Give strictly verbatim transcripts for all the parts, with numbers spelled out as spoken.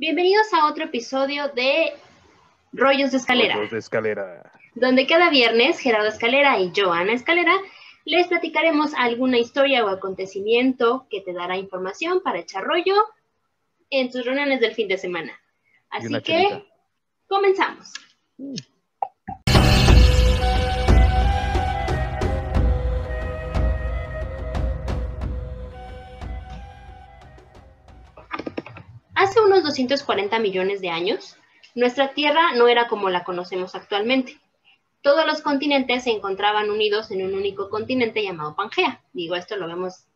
Bienvenidos a otro episodio de Rollos de Escalera. Rollos de Escalera. Donde cada viernes Gerardo Escalera y yo, Ana Escalera, les platicaremos alguna historia o acontecimiento que te dará información para echar rollo en tus reuniones del fin de semana. Así que, chelita. Comenzamos. Mm. Hace unos doscientos cuarenta millones de años, nuestra Tierra no era como la conocemos actualmente. Todos los continentes se encontraban unidos en un único continente llamado Pangea. Digo, esto lo vemos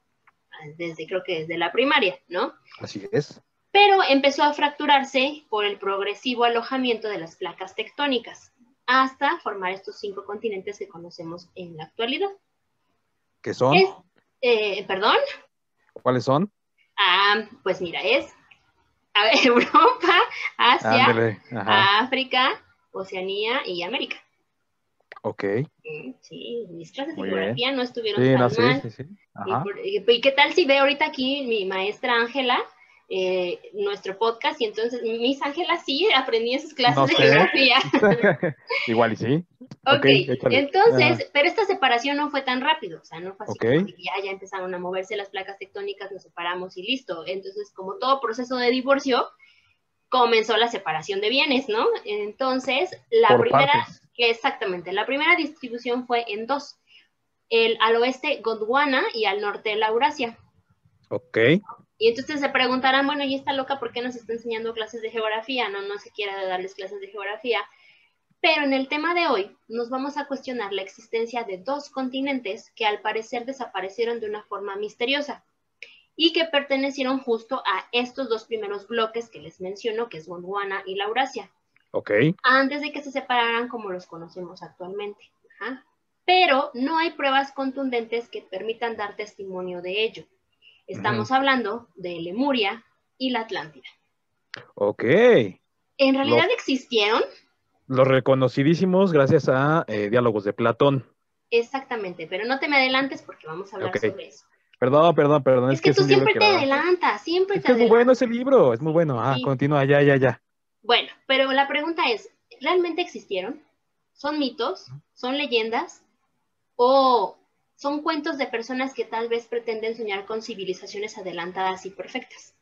desde, creo que desde la primaria, ¿no? Así es. Pero empezó a fracturarse por el progresivo alojamiento de las placas tectónicas, hasta formar estos cinco continentes que conocemos en la actualidad. ¿Qué son? Es, eh, ¿Perdón? ¿Cuáles son? Ah, pues mira, es... A ver, Europa, Asia, Ándale, África, Oceanía y América. Ok. Sí, mis clases de geografía no estuvieron sí, tan no, mal. Sí, sí, sí. Ajá. Y, por, ¿Y qué tal si ve ahorita aquí mi maestra Ángela eh, nuestro podcast? Y entonces, mis Ángela sí aprendí esas clases no de sé. geografía. Igual y sí. Ok, okay entonces, Ajá. pero esta separación no fue tan rápido, o sea, no fue así okay. como que ya, ya empezaron a moverse las placas tectónicas, nos separamos y listo. Entonces, como todo proceso de divorcio, comenzó la separación de bienes, ¿no? Entonces, la Por primera, partes. exactamente, la primera distribución fue en dos, el, al oeste Gondwana y al norte Laurasia. Ok. Y entonces se preguntarán, bueno, ¿y esta loca por qué nos está enseñando clases de geografía? No, no se quiere darles clases de geografía. Pero en el tema de hoy nos vamos a cuestionar la existencia de dos continentes que al parecer desaparecieron de una forma misteriosa y que pertenecieron justo a estos dos primeros bloques que les menciono, que es Gondwana y Laurasia. Ok. Antes de que se separaran como los conocemos actualmente. Ajá. Pero no hay pruebas contundentes que permitan dar testimonio de ello. Estamos mm. hablando de Lemuria y la Atlántida. Ok. ¿En realidad los... existieron? Los reconocidísimos gracias a eh, Diálogos de Platón. Exactamente, pero no te me adelantes porque vamos a hablar okay. sobre eso. Perdón, perdón, perdón. Es, es que, que tú es siempre te que adelantas, siempre es te adelantas. Es muy bueno ese libro, es muy bueno. Ah, sí. Continúa, ya, ya, ya. Bueno, pero la pregunta es, ¿realmente existieron? ¿Son mitos? ¿Son leyendas? ¿O son cuentos de personas que tal vez pretenden soñar con civilizaciones adelantadas y perfectas?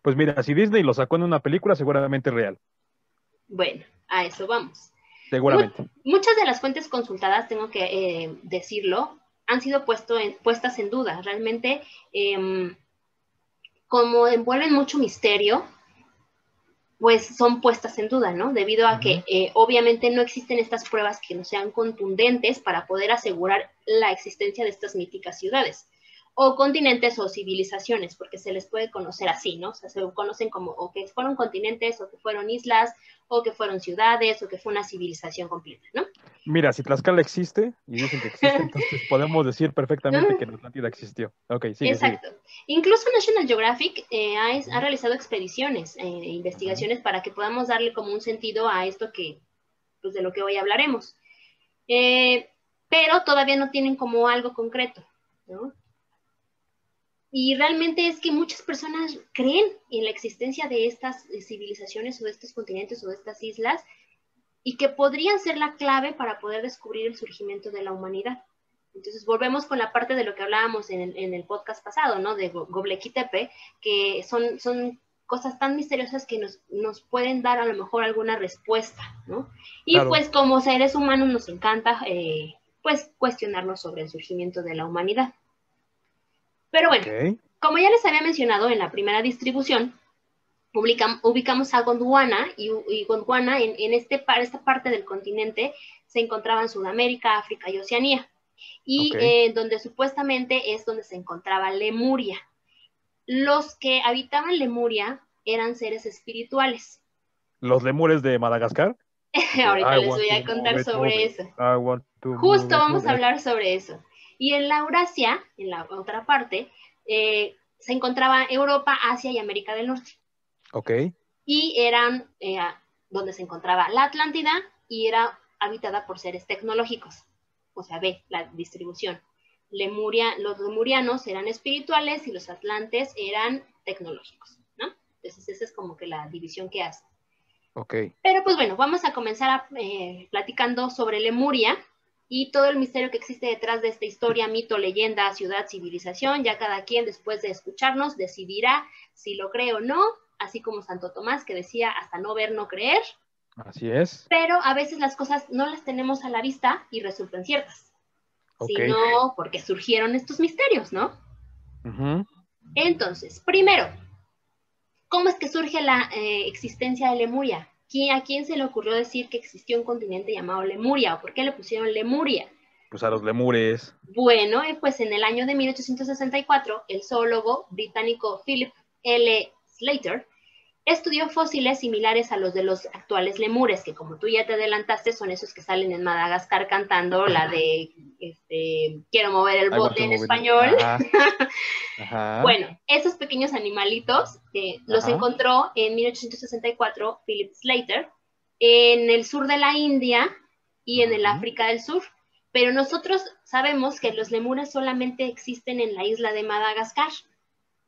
Pues mira, si Disney lo sacó en una película, seguramente es real. Bueno, a eso vamos. Seguramente. Muchas de las fuentes consultadas, tengo que eh, decirlo, han sido puesto en, puestas en duda. Realmente, eh, como envuelven mucho misterio, pues son puestas en duda, ¿no? Debido a uh-huh. que eh, obviamente no existen estas pruebas que no sean contundentes para poder asegurar la existencia de estas míticas ciudades, o continentes o civilizaciones, porque se les puede conocer así, ¿no? O sea, se conocen como o que fueron continentes, o que fueron islas, o que fueron ciudades, o que fue una civilización completa, ¿no? Mira, si Tlaxcala existe, y dicen que existe, entonces podemos decir perfectamente que la Atlántida existió. Ok, sí. Exacto. Sigue. Incluso National Geographic eh, ha, es, ha realizado expediciones e eh, investigaciones uh-huh. para que podamos darle como un sentido a esto que, pues de lo que hoy hablaremos. Eh, pero todavía no tienen como algo concreto, ¿no? Y realmente es que muchas personas creen en la existencia de estas civilizaciones o de estos continentes o de estas islas y que podrían ser la clave para poder descubrir el surgimiento de la humanidad. Entonces volvemos con la parte de lo que hablábamos en el, en el podcast pasado, ¿no? De Göbekli Tepe, que son, son cosas tan misteriosas que nos, nos pueden dar a lo mejor alguna respuesta, ¿no? Y claro. pues como seres humanos nos encanta eh, pues cuestionarnos sobre el surgimiento de la humanidad. Pero bueno, okay. como ya les había mencionado en la primera distribución, ubicam, ubicamos a Gondwana y, y Gondwana en, en este, esta parte del continente se encontraban Sudamérica, África y Oceanía. Y okay. eh, donde supuestamente es donde se encontraba Lemuria. Los que habitaban Lemuria eran seres espirituales. ¿Los lemures de Madagascar? Ahorita I les voy a contar it, sobre it, eso. Justo it, vamos it. a hablar sobre eso. Y en Laurasia, en la otra parte, eh, se encontraba Europa, Asia y América del Norte. Ok. Y eran eh, donde se encontraba la Atlántida y era habitada por seres tecnológicos. O sea, ve la distribución. Lemuria, los lemurianos eran espirituales y los atlantes eran tecnológicos, ¿no? Entonces esa es como que la división que hace. Ok. Pero pues bueno, vamos a comenzar a, eh, platicando sobre Lemuria y todo el misterio que existe detrás de esta historia, mito, leyenda, ciudad, civilización. Ya cada quien, después de escucharnos, decidirá si lo cree o no, así como Santo Tomás, que decía hasta no ver, no creer. Así es. Pero a veces las cosas no las tenemos a la vista y resultan ciertas. Okay. Sino porque surgieron estos misterios, ¿no? Uh-huh. Entonces, primero, ¿cómo es que surge la eh, existencia de Lemuria? ¿Quién, ¿A quién se le ocurrió decir que existió un continente llamado Lemuria? ¿O por qué le pusieron Lemuria? Pues a los lemures. Bueno, eh, pues en el año de mil ochocientos sesenta y cuatro, el zoólogo británico Philip L. Sclater estudió fósiles similares a los de los actuales lemures, que como tú ya te adelantaste, son esos que salen en Madagascar cantando la de este, quiero mover el bote en español. Ajá. Ajá. Bueno, esos pequeños animalitos eh, los encontró en mil ochocientos sesenta y cuatro Philip Sclater en el sur de la India y en Ajá. el África del Sur. Pero nosotros sabemos que los lemures solamente existen en la isla de Madagascar.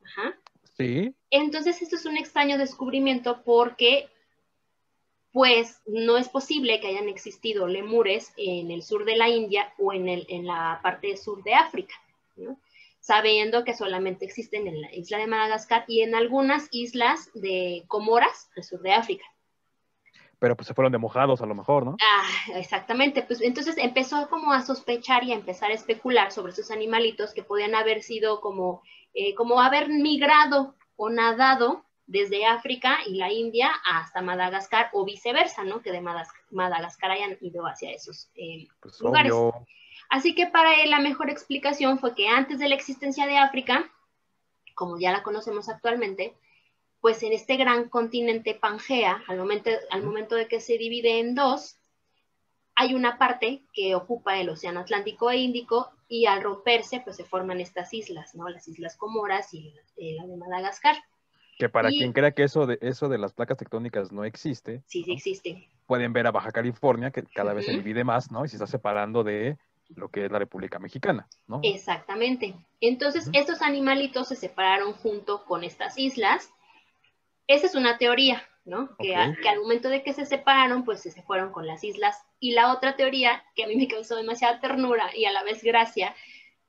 Ajá. Sí. Entonces esto es un extraño descubrimiento porque pues no es posible que hayan existido lemures en el sur de la India o en, el, en la parte sur de África, ¿no? Sabiendo que solamente existen en la isla de Madagascar y en algunas islas de Comoras, el sur de África. Pero pues se fueron de mojados a lo mejor, ¿no? Ah, exactamente. Pues entonces empezó como a sospechar y a empezar a especular sobre esos animalitos que podían haber sido como, eh, como haber migrado o nadado desde África y la India hasta Madagascar o viceversa, ¿no? Que de Madagascar, Madagascar hayan ido hacia esos eh, pues lugares. Obvio. Así que para él la mejor explicación fue que antes de la existencia de África, como ya la conocemos actualmente, pues en este gran continente Pangea, al momento, al momento de que se divide en dos, hay una parte que ocupa el océano Atlántico e Índico, y al romperse, pues se forman estas islas, ¿no? Las Islas Comoras y eh, la de Madagascar. Que para y, quien crea que eso de, eso de las placas tectónicas no existe. Sí, sí, ¿no? Existe. Pueden ver a Baja California, que cada uh-huh. vez se divide más, ¿no? Y se está separando de lo que es la República Mexicana, ¿no? Exactamente. Entonces, uh-huh. estos animalitos se separaron junto con estas islas. Esa es una teoría, ¿no? Que, okay. a, que al momento de que se separaron, pues se fueron con las islas. Y la otra teoría, que a mí me causó demasiada ternura y a la vez gracia,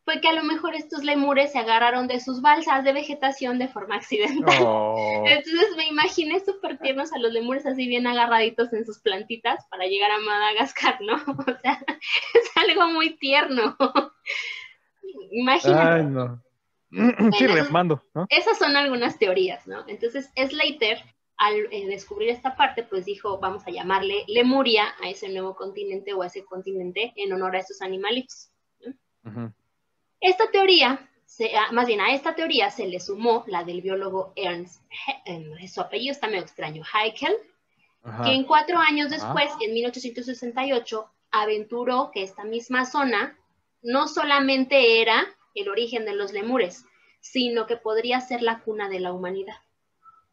fue que a lo mejor estos lemures se agarraron de sus balsas de vegetación de forma accidental. Oh. Entonces me imaginé súper tiernos a los lemures así bien agarraditos en sus plantitas para llegar a Madagascar, ¿no? O sea, es algo muy tierno. Imagínate. Ay, no. Bueno, sí, le mando, ¿no? Esas son algunas teorías, ¿no? Entonces, Sclater, al eh, descubrir esta parte, pues dijo, vamos a llamarle Lemuria a ese nuevo continente o a ese continente en honor a estos animalitos, ¿no? Uh-huh. Esta teoría, se, más bien a esta teoría se le sumó la del biólogo Ernst, eh, su apellido está medio extraño, Haeckel, uh-huh. que en cuatro años después, uh-huh. en mil ochocientos sesenta y ocho, aventuró que esta misma zona no solamente era el origen de los lemures, sino que podría ser la cuna de la humanidad,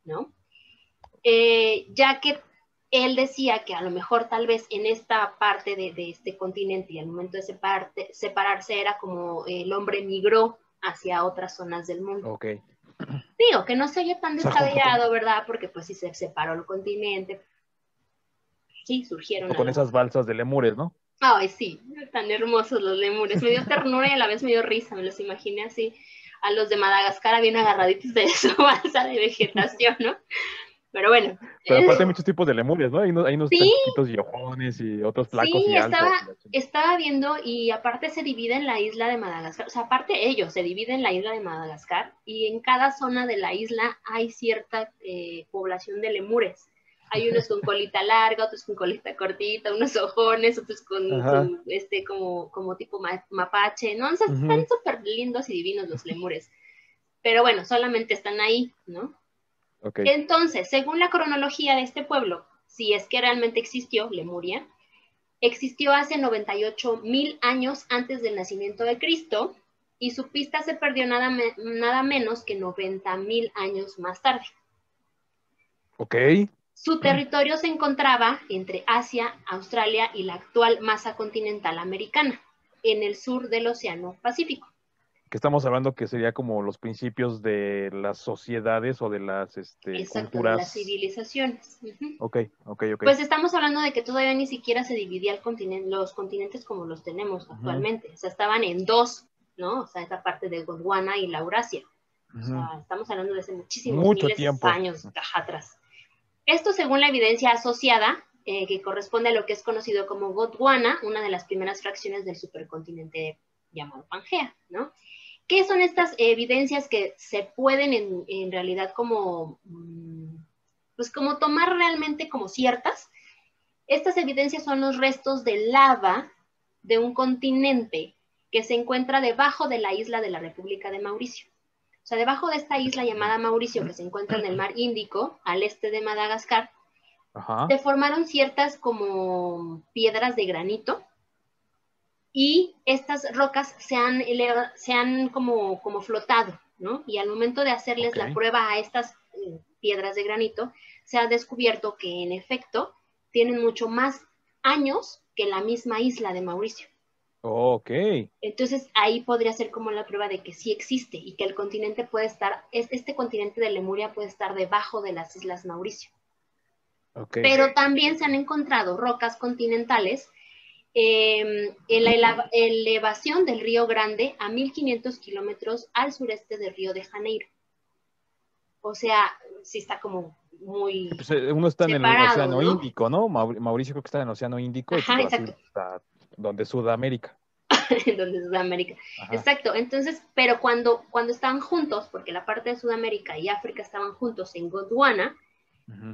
¿no? Eh, ya que él decía que a lo mejor tal vez en esta parte de, de este continente y al momento de separarte, separarse era como el hombre migró hacia otras zonas del mundo. Okay. Digo, que no se oye tan descabellado, ¿verdad? Porque pues si se separó el continente, sí, surgieron... O con esas balsas de lemures, ¿no? Ay, sí, tan hermosos los lemures. Me dio ternura y a la vez me dio risa. Me los imaginé así, a los de Madagascar bien agarraditos de su balsa de vegetación, ¿no? Pero bueno. Pero aparte es... hay muchos tipos de lemures, ¿no? Hay unos, hay unos ¿Sí? chiquitos y ojones y otros flacos. Sí, y estaba, altos. Estaba viendo y aparte se divide en la isla de Madagascar. O sea, aparte ellos se dividen en la isla de Madagascar y en cada zona de la isla hay cierta eh, población de lemures. Hay unos con colita larga, otros con colita cortita, unos ojones, otros con, con este como, como tipo ma mapache, ¿no? O sea, están uh-huh. súper lindos y divinos los lemures. Pero bueno, solamente están ahí, ¿no? Okay. Entonces, según la cronología de este pueblo, si es que realmente existió Lemuria, existió hace noventa y ocho mil años antes del nacimiento de Cristo y su pista se perdió nada, me nada menos que noventa mil años más tarde. Ok. Su territorio se encontraba entre Asia, Australia y la actual masa continental americana, en el sur del Océano Pacífico. que estamos hablando que sería como los principios de las sociedades o de las este, Exacto, culturas. De las civilizaciones. Uh-huh. Ok, ok, ok. Pues estamos hablando de que todavía ni siquiera se dividía el continente, los continentes como los tenemos uh-huh. actualmente. O sea, estaban en dos, ¿no? O sea, esa parte de Gondwana y Laurasia. Uh-huh. O sea, estamos hablando de hace muchísimos Mucho miles tiempo. de años atrás. Esto según la evidencia asociada, eh, que corresponde a lo que es conocido como Gondwana, una de las primeras fracciones del supercontinente llamado Pangea, ¿no? ¿Qué son estas evidencias que se pueden en, en realidad como, pues como tomar realmente como ciertas? Estas evidencias son los restos de lava de un continente que se encuentra debajo de la isla de la República de Mauricio. O sea, debajo de esta isla llamada Mauricio, que se encuentra en el mar Índico, al este de Madagascar, Ajá. se formaron ciertas como piedras de granito. Y estas rocas se han, se han como, como flotado, ¿no? Y al momento de hacerles okay. la prueba a estas eh, piedras de granito, se ha descubierto que en efecto tienen mucho más años que la misma isla de Mauricio. Ok. Entonces ahí podría ser como la prueba de que sí existe y que el continente puede estar, este continente de Lemuria puede estar debajo de las islas Mauricio. Okay. Pero también se han encontrado rocas continentales Eh, en la eleva, elevación del Río Grande a mil quinientos kilómetros al sureste del Río de Janeiro. O sea, sí está como muy pues uno está en el Océano ¿no? Índico, ¿no? Mauricio creo que está en el Océano Índico. Ajá, y Brasil está donde Sudamérica. donde Sudamérica. Ajá. Exacto. Entonces, pero cuando, cuando estaban juntos, porque la parte de Sudamérica y África estaban juntos en Gondwana,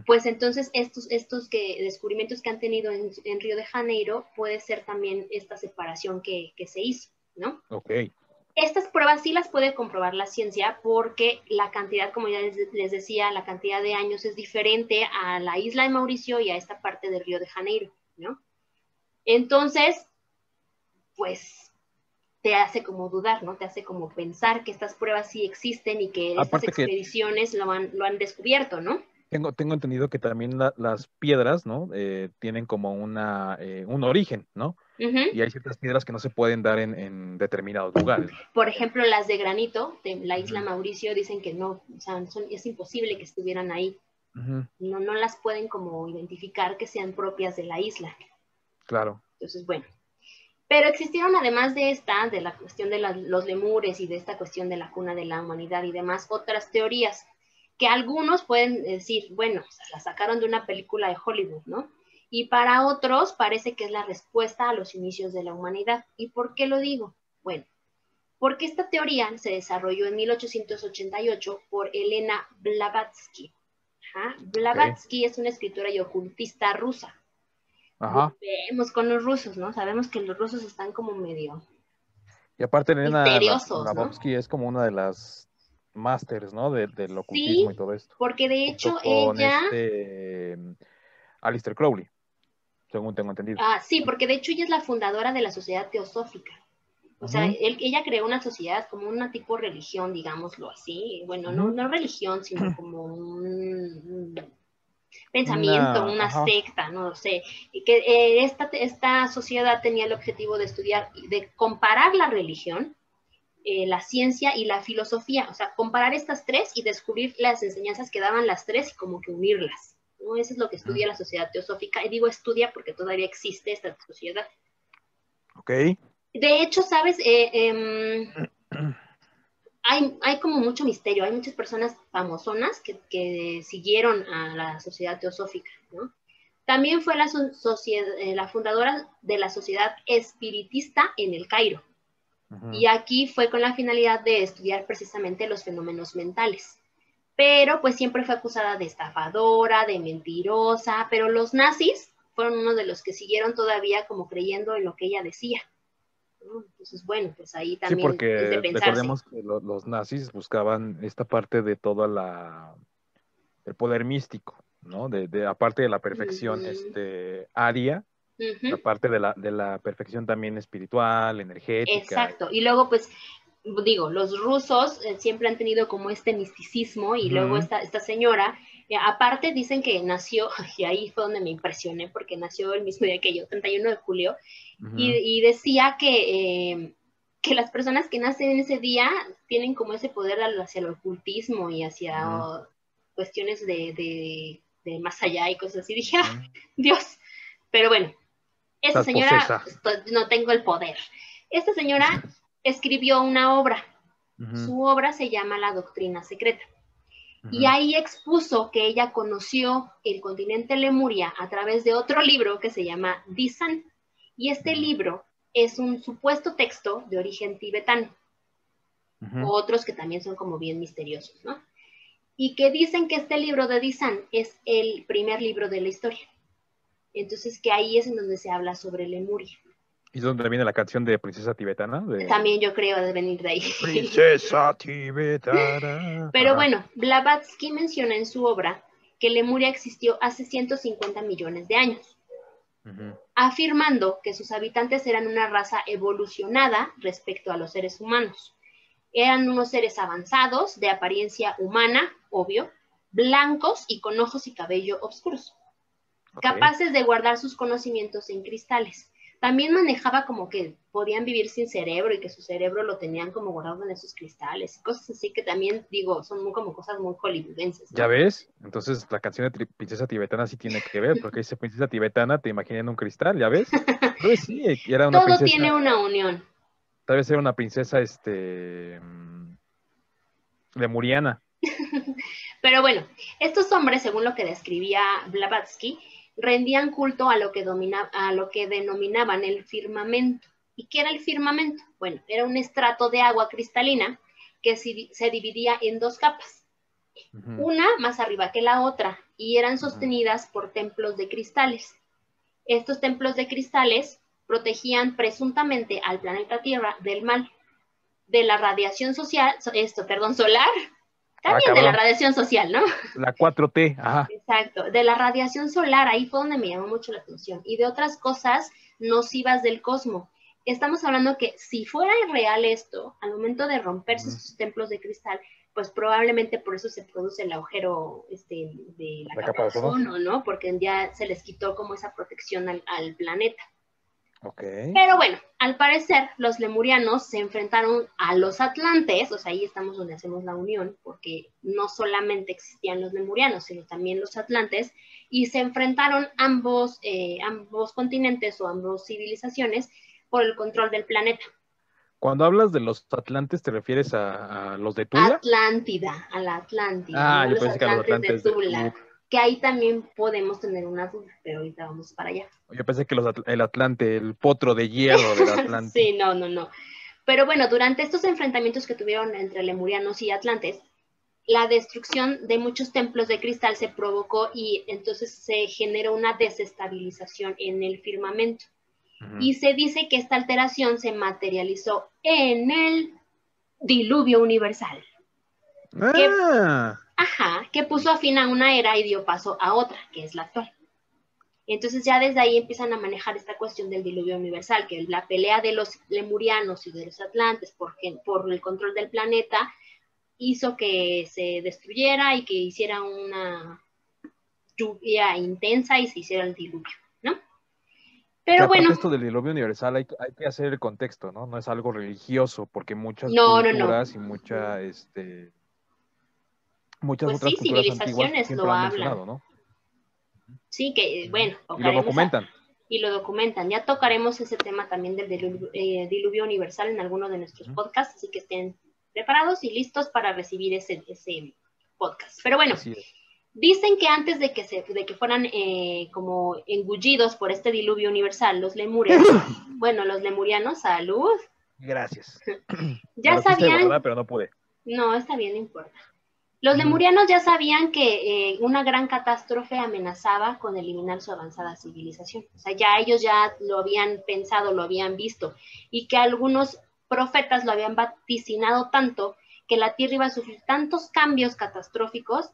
pues entonces estos, estos que, descubrimientos que han tenido en, en Río de Janeiro puede ser también esta separación que, que se hizo, ¿no? Ok. Estas pruebas sí las puede comprobar la ciencia porque la cantidad, como ya les, les decía, la cantidad de años es diferente a la isla de Mauricio y a esta parte del Río de Janeiro, ¿no? Entonces, pues te hace como dudar, ¿no? Te hace como pensar que estas pruebas sí existen y que estas Aparte expediciones que... lo, han, lo han descubierto, ¿no? Tengo, tengo entendido que también la, las piedras, ¿no? Eh, tienen como una, eh, un origen, ¿no? Uh-huh. Y hay ciertas piedras que no se pueden dar en, en determinados lugares. Por ejemplo, las de granito, de la isla uh-huh. Mauricio, dicen que no, o sea, son, es imposible que estuvieran ahí. Uh-huh. No, no las pueden como identificar que sean propias de la isla. Claro. Entonces, bueno. Pero existieron además de esta, de la cuestión de la, los lemures y de esta cuestión de la cuna de la humanidad y demás, otras teorías. Que algunos pueden decir, bueno, o sea, la sacaron de una película de Hollywood, ¿no? Y para otros parece que es la respuesta a los inicios de la humanidad. ¿Y por qué lo digo? Bueno, porque esta teoría se desarrolló en mil ochocientos ochenta y ocho por Elena Blavatsky. Ajá. Blavatsky okay. es una escritora y ocultista rusa. Ajá. Vemos con los rusos, ¿no? Sabemos que los rusos están como medio Y aparte Elena Blavatsky ¿no? es como una de las... másters, ¿no? Del de, de ocultismo sí, y todo esto. Porque de hecho con ella... Este, Aleister Crowley, según tengo entendido. Ah, sí, porque de hecho ella es la fundadora de la Sociedad Teosófica. O uh-huh. sea, él, ella creó una sociedad como una tipo religión, digámoslo así. Bueno, uh-huh. no, no religión, sino como un pensamiento, una, una uh-huh. secta, no sé. Que, eh, esta, esta sociedad tenía el objetivo de estudiar, de comparar la religión Eh, la ciencia y la filosofía, o sea, comparar estas tres y descubrir las enseñanzas que daban las tres y como que unirlas, ¿no? Eso es lo que estudia uh-huh. la Sociedad Teosófica, y digo estudia porque todavía existe esta sociedad. Ok. De hecho, ¿sabes? Eh, eh, hay, hay como mucho misterio, hay muchas personas famosonas que, que siguieron a la Sociedad Teosófica, ¿no? También fue la, sociedad, eh, la fundadora de la Sociedad Espiritista en el Cairo. Y aquí fue con la finalidad de estudiar precisamente los fenómenos mentales. Pero pues siempre fue acusada de estafadora, de mentirosa, pero los nazis fueron uno de los que siguieron todavía como creyendo en lo que ella decía. Entonces, bueno, pues ahí también... Sí, porque es de pensarse. Recordemos que los, los nazis buscaban esta parte de toda la... el poder místico, ¿no? De, de, aparte de la perfección uh-huh. este, aria, Uh-huh. la parte de la, de la perfección también espiritual, energética. Exacto, y luego pues, digo, los rusos eh, siempre han tenido como este misticismo y uh-huh. luego esta, esta señora, eh, aparte dicen que nació, y ahí fue donde me impresioné porque nació el mismo día que yo, treinta y uno de julio, uh-huh. y, y decía que eh, que las personas que nacen en ese día tienen como ese poder hacia el ocultismo y hacia uh-huh. cuestiones de, de, de más allá y cosas así. Dije, ah, uh-huh. Dios. Pero bueno, esta señora, no tengo el poder. Esta señora uh-huh. escribió una obra. Uh-huh. Su obra se llama La Doctrina Secreta. Uh-huh. Y ahí expuso que ella conoció el continente Lemuria a través de otro libro que se llama Dzyan. Y este uh-huh. libro es un supuesto texto de origen tibetano. Uh-huh. Otros que también son como bien misteriosos, ¿no? Y que dicen que este libro de Dzyan es el primer libro de la historia. Entonces que ahí es en donde se habla sobre Lemuria. ¿Y es donde viene la canción de Princesa Tibetana? De... También yo creo de venir de ahí. Princesa Tibetana. Pero bueno, Blavatsky menciona en su obra que Lemuria existió hace ciento cincuenta millones de años, uh-huh. afirmando que sus habitantes eran una raza evolucionada respecto a los seres humanos. Eran unos seres avanzados, de apariencia humana, obvio, blancos y con ojos y cabello oscuros, okay. capaces de guardar sus conocimientos en cristales. También manejaba como que podían vivir sin cerebro y que su cerebro lo tenían como guardado en esos cristales y cosas así que también, digo, son muy, como cosas muy hollywoodenses, ¿no? ¿Ya ves? Entonces la canción de Princesa Tibetana sí tiene que ver, porque dice Princesa Tibetana, te imaginé en un cristal, ¿ya ves? Entonces sí, era una Todo princesa. Tiene una unión. Tal vez era una princesa, este... lemuriana. Pero bueno, estos hombres, según lo que describía Blavatsky, rendían culto a lo que domina, a lo que denominaban el firmamento. ¿Y qué era el firmamento? Bueno, era un estrato de agua cristalina que se, se dividía en dos capas, uh-huh. una más arriba que la otra, y eran sostenidas uh-huh. por templos de cristales. Estos templos de cristales protegían presuntamente al planeta Tierra del mal, de la radiación social, esto, perdón, solar, También ah, de la radiación social, ¿no? La cuatro T, ajá. Exacto, de la radiación solar, ahí fue donde me llamó mucho la atención. Y de otras cosas nocivas del cosmos. Estamos hablando que si fuera real esto, al momento de romperse sus uh-huh. templos de cristal, pues probablemente por eso se produce el agujero este, de la, la capa de ozono, ¿no? Porque ya se les quitó como esa protección al, al planeta. Okay. Pero bueno, al parecer los lemurianos se enfrentaron a los atlantes, o sea, ahí estamos donde hacemos la unión, porque no solamente existían los lemurianos, sino también los atlantes, y se enfrentaron ambos, eh, ambos continentes o ambas civilizaciones por el control del planeta. Cuando hablas de los atlantes, ¿te refieres a, a los de Tula? Atlántida, a la Atlántida. Ah, yo pensé que a los atlantes de Tula. De... Que ahí también podemos tener una duda, pero ahorita vamos para allá. Yo pensé que los atl el Atlante, el potro de hierro del Atlante. Sí, no, no, no. Pero bueno, durante estos enfrentamientos que tuvieron entre lemurianos y atlantes, la destrucción de muchos templos de cristal se provocó y entonces se generó una desestabilización en el firmamento. Uh-huh. Y se dice que esta alteración se materializó en el diluvio universal. Ah. Que... Ajá, que puso a fin a una era y dio paso a otra, que es la actual. Entonces ya desde ahí empiezan a manejar esta cuestión del diluvio universal, que la pelea de los lemurianos y de los atlantes por, por el control del planeta hizo que se destruyera y que hiciera una lluvia intensa y se hiciera el diluvio, ¿no? Pero bueno. El contexto del diluvio universal hay, hay que hacer el contexto, ¿no? No es algo religioso, porque muchas no, culturas no, no. y mucha... Este... Muchas pues otras sí, civilizaciones lo hablan, ¿no? Sí, que uh-huh. bueno, y lo documentan. A, y lo documentan. Ya tocaremos ese tema también del diluvio, eh, diluvio universal en alguno de nuestros uh-huh. podcasts, así que estén preparados y listos para recibir ese, ese podcast. Pero bueno, dicen que antes de que se, de que fueran eh, como engullidos por este diluvio universal, los lemures, bueno, los lemurianos, salud. Gracias. ya me sabían. Verdad, pero no pude. No, está bien, no importa. Los lemurianos ya sabían que eh, una gran catástrofe amenazaba con eliminar su avanzada civilización. O sea, ya ellos ya lo habían pensado, lo habían visto, y que algunos profetas lo habían vaticinado tanto que la Tierra iba a sufrir tantos cambios catastróficos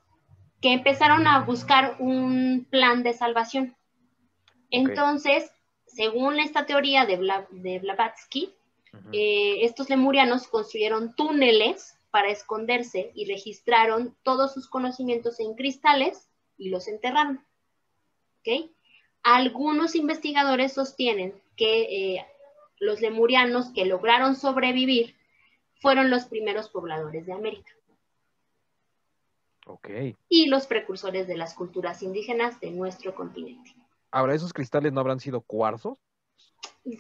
que empezaron a buscar un plan de salvación. Entonces, okay. según esta teoría de, Bla de Blavatsky, uh-huh. eh, estos lemurianos construyeron túneles para esconderse y registraron todos sus conocimientos en cristales y los enterraron. ¿Okay? Algunos investigadores sostienen que eh, los lemurianos que lograron sobrevivir fueron los primeros pobladores de América. Okay. Y los precursores de las culturas indígenas de nuestro continente. Ahora, ¿esos cristales no habrán sido cuarzos?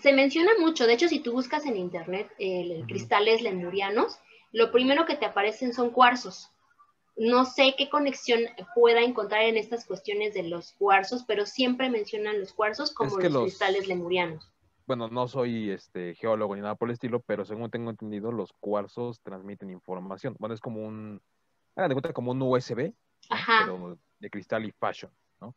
Se menciona mucho. De hecho, si tú buscas en internet eh, uh-huh. cristales lemurianos, lo primero que te aparecen son cuarzos. No sé qué conexión pueda encontrar en estas cuestiones de los cuarzos, pero siempre mencionan los cuarzos como es que los, los cristales lemurianos. Bueno, no soy este geólogo ni nada por el estilo, pero según tengo entendido, los cuarzos transmiten información. Bueno, es como un... hagan de cuenta como un U S B, Ajá. pero de cristal y fashion, ¿no?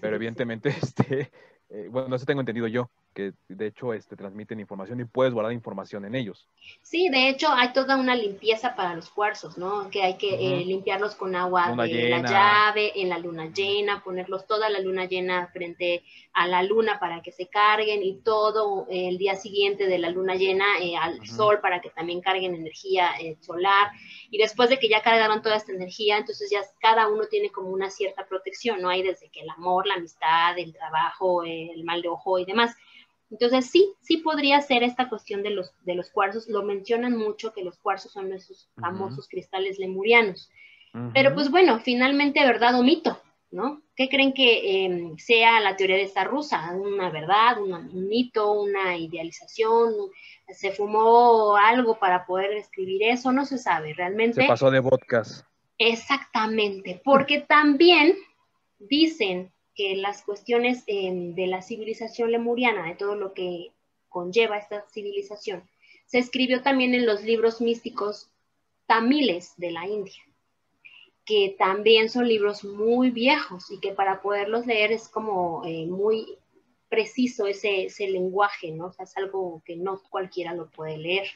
Pero evidentemente, este, eh, bueno, eso tengo entendido yo, que de hecho este, transmiten información y puedes guardar información en ellos. Sí, de hecho hay toda una limpieza para los cuarzos, ¿no? Que hay que uh-huh. eh, limpiarlos con agua de la llave, en la luna llena, ponerlos toda la luna llena frente a la luna para que se carguen y todo el día siguiente de la luna llena eh, al uh-huh. sol para que también carguen energía eh, solar. Y después de que ya cargaron toda esta energía, entonces ya cada uno tiene como una cierta protección, ¿no? Hay desde que el amor, la amistad, el trabajo, eh, el mal de ojo y demás. Entonces sí, sí podría ser esta cuestión de los, de los cuarzos. Lo mencionan mucho que los cuarzos son esos famosos uh-huh. cristales lemurianos. Uh-huh. Pero pues bueno, finalmente verdad o mito, ¿no? ¿Qué creen que eh, sea la teoría de esta rusa? ¿Una verdad, una, un mito, una idealización? ¿Se fumó algo para poder escribir eso? No se sabe realmente. Se pasó de vodkas. Exactamente, porque también dicen... que las cuestiones eh, de la civilización lemuriana, de todo lo que conlleva esta civilización, se escribió también en los libros místicos tamiles de la India, que también son libros muy viejos y que para poderlos leer es como eh, muy preciso ese, ese lenguaje, ¿no? O sea, es algo que no cualquiera lo puede leer.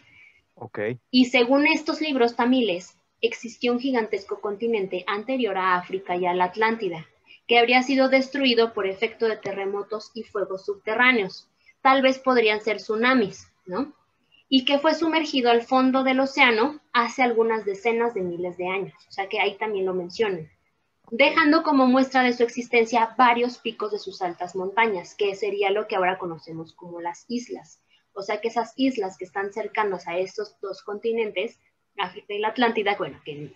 Okay. Y según estos libros tamiles, existió un gigantesco continente anterior a África y a la Atlántida, que habría sido destruido por efecto de terremotos y fuegos subterráneos. Tal vez podrían ser tsunamis, ¿no? Y que fue sumergido al fondo del océano hace algunas decenas de miles de años. O sea que ahí también lo mencionan. Dejando como muestra de su existencia varios picos de sus altas montañas, que sería lo que ahora conocemos como las islas. O sea que esas islas que están cercanas a estos dos continentes, África y la Atlántida, bueno, que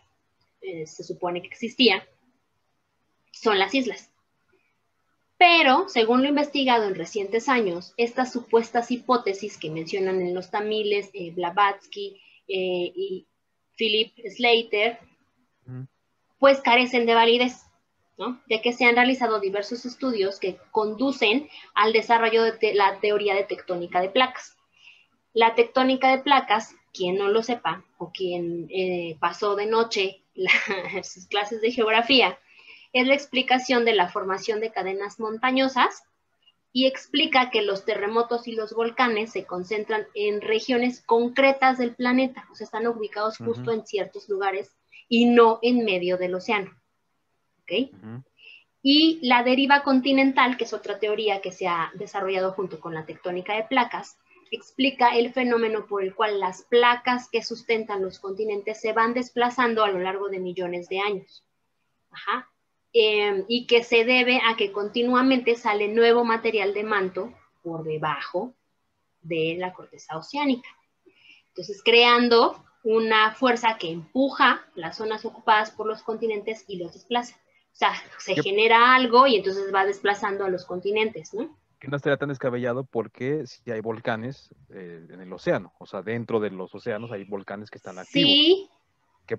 eh, se supone que existía, son las islas. Pero, según lo investigado en recientes años, estas supuestas hipótesis que mencionan en los tamiles, eh, Blavatsky eh, y Philip Sclater, pues carecen de validez, ¿no? Ya que se han realizado diversos estudios que conducen al desarrollo de te- la teoría de tectónica de placas. La tectónica de placas, quien no lo sepa, o quien eh, pasó de noche la, sus clases de geografía, es la explicación de la formación de cadenas montañosas y explica que los terremotos y los volcanes se concentran en regiones concretas del planeta, o sea, están ubicados justo uh-huh. en ciertos lugares y no en medio del océano. ¿Okay? Uh-huh. Y la deriva continental, que es otra teoría que se ha desarrollado junto con la tectónica de placas, explica el fenómeno por el cual las placas que sustentan los continentes se van desplazando a lo largo de millones de años. Ajá. Eh, y que se debe a que continuamente sale nuevo material de manto por debajo de la corteza oceánica. Entonces, creando una fuerza que empuja las zonas ocupadas por los continentes y los desplaza. O sea, se ¿Qué? genera algo y entonces va desplazando a los continentes, ¿no? Que no estaría tan descabellado porque si hay volcanes eh, en el océano, o sea, dentro de los océanos hay volcanes que están activos. Sí.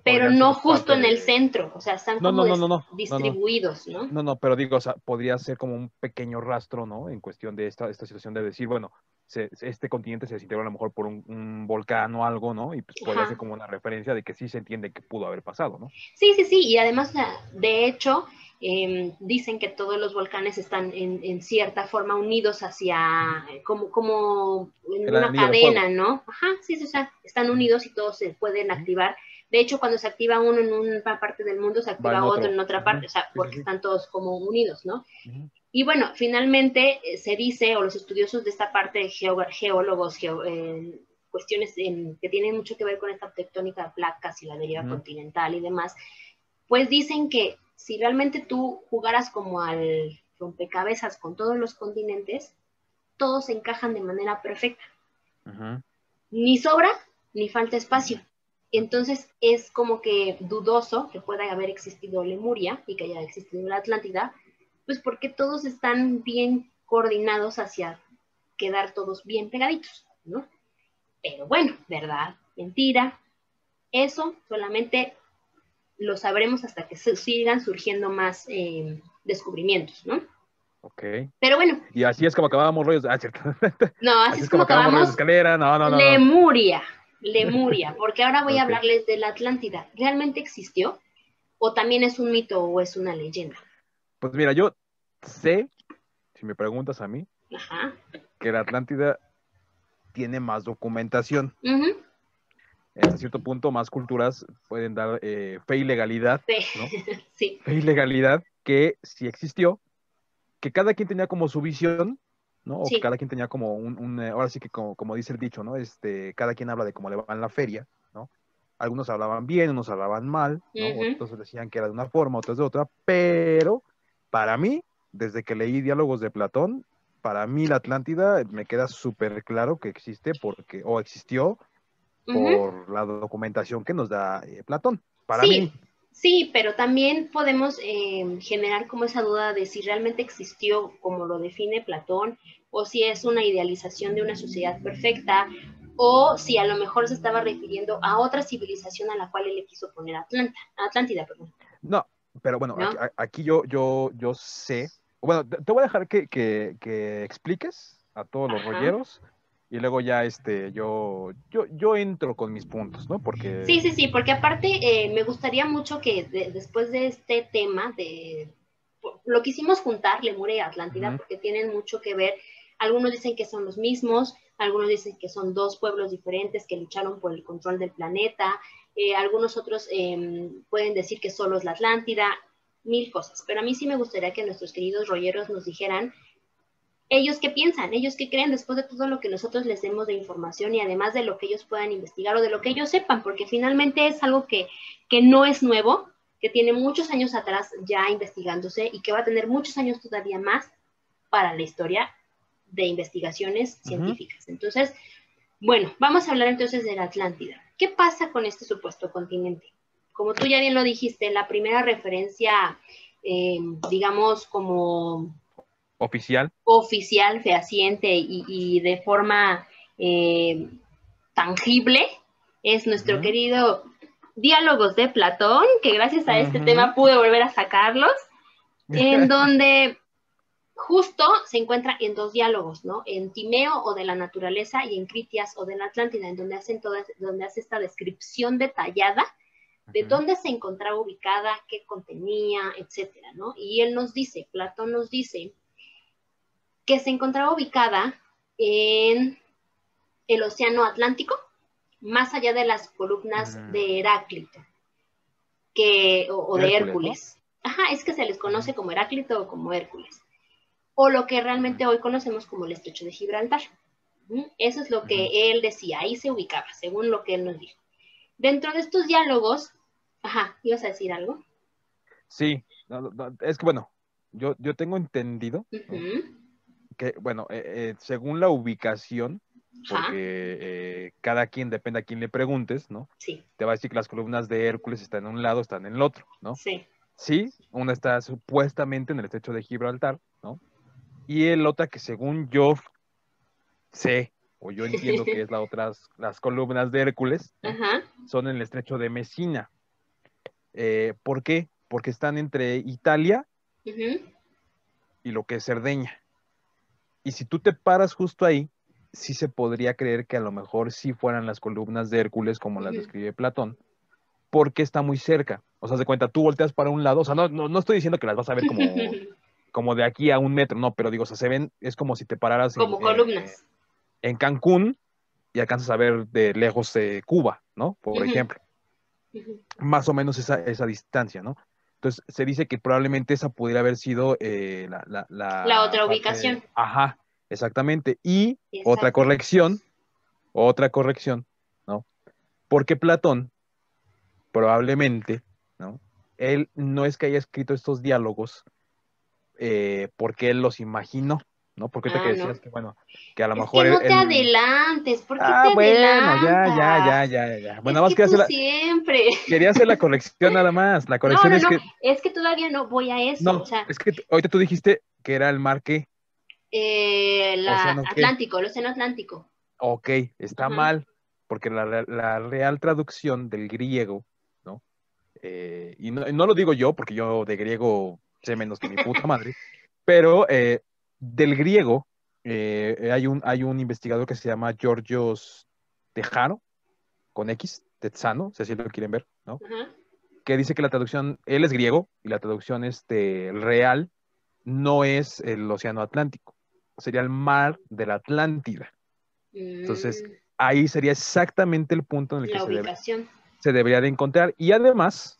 Pero no justo en el de... centro, o sea, están no, como no, no, no, no, distribuidos, no, no. ¿no? No, no, pero digo, o sea, podría ser como un pequeño rastro, ¿no? En cuestión de esta, esta situación de decir, bueno, se, este continente se desintegró a lo mejor por un, un volcán o algo, ¿no? Y pues podría ser como una referencia de que sí se entiende que pudo haber pasado, ¿no? Sí, sí, sí, y además, de hecho, eh, dicen que todos los volcanes están en, en cierta forma unidos hacia, como, como en el una cadena, ¿no? Ajá, sí, sí, o sea, están unidos y todos se pueden activar. De hecho, cuando se activa uno en una parte del mundo, se activa en otro. otro en otra parte, uh-huh. o sea, porque están todos como unidos, ¿no? Uh-huh. Y bueno, finalmente se dice, o los estudiosos de esta parte, geó- geólogos, geó- eh, cuestiones eh, que tienen mucho que ver con esta tectónica de placas y la deriva uh-huh. continental y demás, pues dicen que si realmente tú jugaras como al rompecabezas con todos los continentes, todos se encajan de manera perfecta. Ajá. Ni sobra ni falta espacio. Entonces es como que dudoso que pueda haber existido Lemuria y que haya existido la Atlántida, pues porque todos están bien coordinados hacia quedar todos bien pegaditos, ¿no? Pero bueno, verdad, mentira, eso solamente lo sabremos hasta que sigan surgiendo más eh, descubrimientos, ¿no? Ok. Pero bueno. Y así es como acabábamos rollos. Ah, cierto. No, así, así es como, como acabábamos rollos escalera. No, no, no. Lemuria. Lemuria, porque ahora voy okay. a hablarles de la Atlántida. ¿Realmente existió? ¿O también es un mito o es una leyenda? Pues mira, yo sé, si me preguntas a mí, ajá, que la Atlántida tiene más documentación. Uh-huh. En cierto punto, más culturas pueden dar eh, fe y legalidad, fe. ¿No? Sí. Fe y legalidad que sí existió, que cada quien tenía como su visión, ¿no? O sí. Cada quien tenía como un, un ahora sí que como, como dice el dicho, ¿no? Este, cada quien habla de cómo le va en la feria, ¿no? Algunos hablaban bien, unos hablaban mal, ¿no? Uh-huh. Otros decían que era de una forma, otros de otra, pero para mí, desde que leí Diálogos de Platón, para mí la Atlántida me queda súper claro que existe porque, o existió por uh-huh. la documentación que nos da eh, Platón, para sí. mí. Sí, pero también podemos eh, generar como esa duda de si realmente existió como lo define Platón, o si es una idealización de una sociedad perfecta, o si a lo mejor se estaba refiriendo a otra civilización a la cual él le quiso poner Atlanta, Atlántida. Perdón. No, pero bueno, ¿no? Aquí, aquí yo, yo, yo sé, bueno, te voy a dejar que, que, que expliques a todos los ajá. rolleros. Y luego ya este yo, yo yo entro con mis puntos, ¿no? Porque sí, sí, sí, porque aparte eh, me gustaría mucho que de, después de este tema, de lo quisimos juntar, Lemuria y Atlántida, uh-huh. porque tienen mucho que ver. Algunos dicen que son los mismos, algunos dicen que son dos pueblos diferentes que lucharon por el control del planeta, eh, algunos otros eh, pueden decir que solo es la Atlántida, mil cosas. Pero a mí sí me gustaría que nuestros queridos rolleros nos dijeran ellos qué piensan, ellos qué creen después de todo lo que nosotros les demos de información y además de lo que ellos puedan investigar o de lo que ellos sepan, porque finalmente es algo que, que no es nuevo, que tiene muchos años atrás ya investigándose y que va a tener muchos años todavía más para la historia de investigaciones científicas. Uh-huh. Entonces, bueno, vamos a hablar entonces de la Atlántida. ¿Qué pasa con este supuesto continente? Como tú ya bien lo dijiste, la primera referencia, eh, digamos, como... Oficial. Oficial, fehaciente y, y de forma eh, tangible es nuestro uh-huh. querido Diálogos de Platón, que gracias a uh-huh. este tema pude volver a sacarlos, en donde justo se encuentra en dos diálogos, ¿no? En Timeo o de la naturaleza y en Critias o de la Atlántida, en donde hacen todas, donde hace esta descripción detallada de dónde se encontraba ubicada, qué contenía, etcétera, ¿no? Y él nos dice, Platón nos dice que se encontraba ubicada en el océano Atlántico, más allá de las columnas ah. de Heráclito, que, o, o de Hércules. ¿No? Ajá, es que se les conoce como Heráclito o como Hércules, o lo que realmente ah. hoy conocemos como el Estrecho de Gibraltar. ¿Mm? Eso es lo ah. que él decía, ahí se ubicaba, según lo que él nos dijo. Dentro de estos diálogos, ajá, ¿ibas a decir algo? Sí, no, no, es que bueno, yo, yo tengo entendido... Uh-huh. Que, bueno, eh, eh, según la ubicación, porque eh, cada quien, depende a quién le preguntes, ¿no? Sí. Te va a decir que las columnas de Hércules están en un lado, están en el otro, ¿no? Sí. Sí, una está supuestamente en el Estrecho de Gibraltar, ¿no? Y el otra que según yo sé, o yo entiendo que es la otra, las columnas de Hércules, ¿no? Ajá. Son en el Estrecho de Mesina. Eh, ¿Por qué? Porque están entre Italia uh-huh. y lo que es Cerdeña. Y si tú te paras justo ahí, sí se podría creer que a lo mejor sí fueran las columnas de Hércules como las describe Platón, porque está muy cerca. O sea, de cuenta, tú volteas para un lado, o sea, no, no, no estoy diciendo que las vas a ver como, como de aquí a un metro, no, pero digo, o sea, se ven, es como si te pararas como en, columnas. En, en Cancún y alcanzas a ver de lejos eh, Cuba, ¿no? Por uh-huh. ejemplo. Uh-huh. Más o menos esa, esa distancia, ¿no? Entonces, se dice que probablemente esa pudiera haber sido eh, la, la, la... La otra parte, ubicación. Ajá, exactamente. Y exactamente. otra corrección, otra corrección, ¿no? Porque Platón, probablemente, ¿no? Él no es que haya escrito estos diálogos eh, porque él los imaginó, ¿no? Porque te ah, que decías no. que, bueno, que a lo es mejor... que no el, te adelantes, ¿por qué ah, te bueno, adelantas? ya, ya, ya, ya, ya. Bueno, es que tú la, siempre. Quería hacer la corrección nada más, la corrección no, no, es no. que... es que todavía no voy a eso, no, o sea... es que ahorita tú dijiste que era el mar que... Eh, la Atlántico, qué? el océano Atlántico. Ok, está uh-huh. mal, porque la, la, la real traducción del griego, ¿no? Eh, y no, no lo digo yo, porque yo de griego sé menos que mi puta madre, pero... Eh, del griego, eh, hay, un, hay un investigador que se llama Georgios Tejano, con X, Tetsano, si así lo quieren ver, ¿no? Uh-huh. Que dice que la traducción, él es griego, y la traducción este, real no es el océano Atlántico, sería el mar de la Atlántida. Mm. Entonces, ahí sería exactamente el punto en el que se, debe, se debería de encontrar. Y además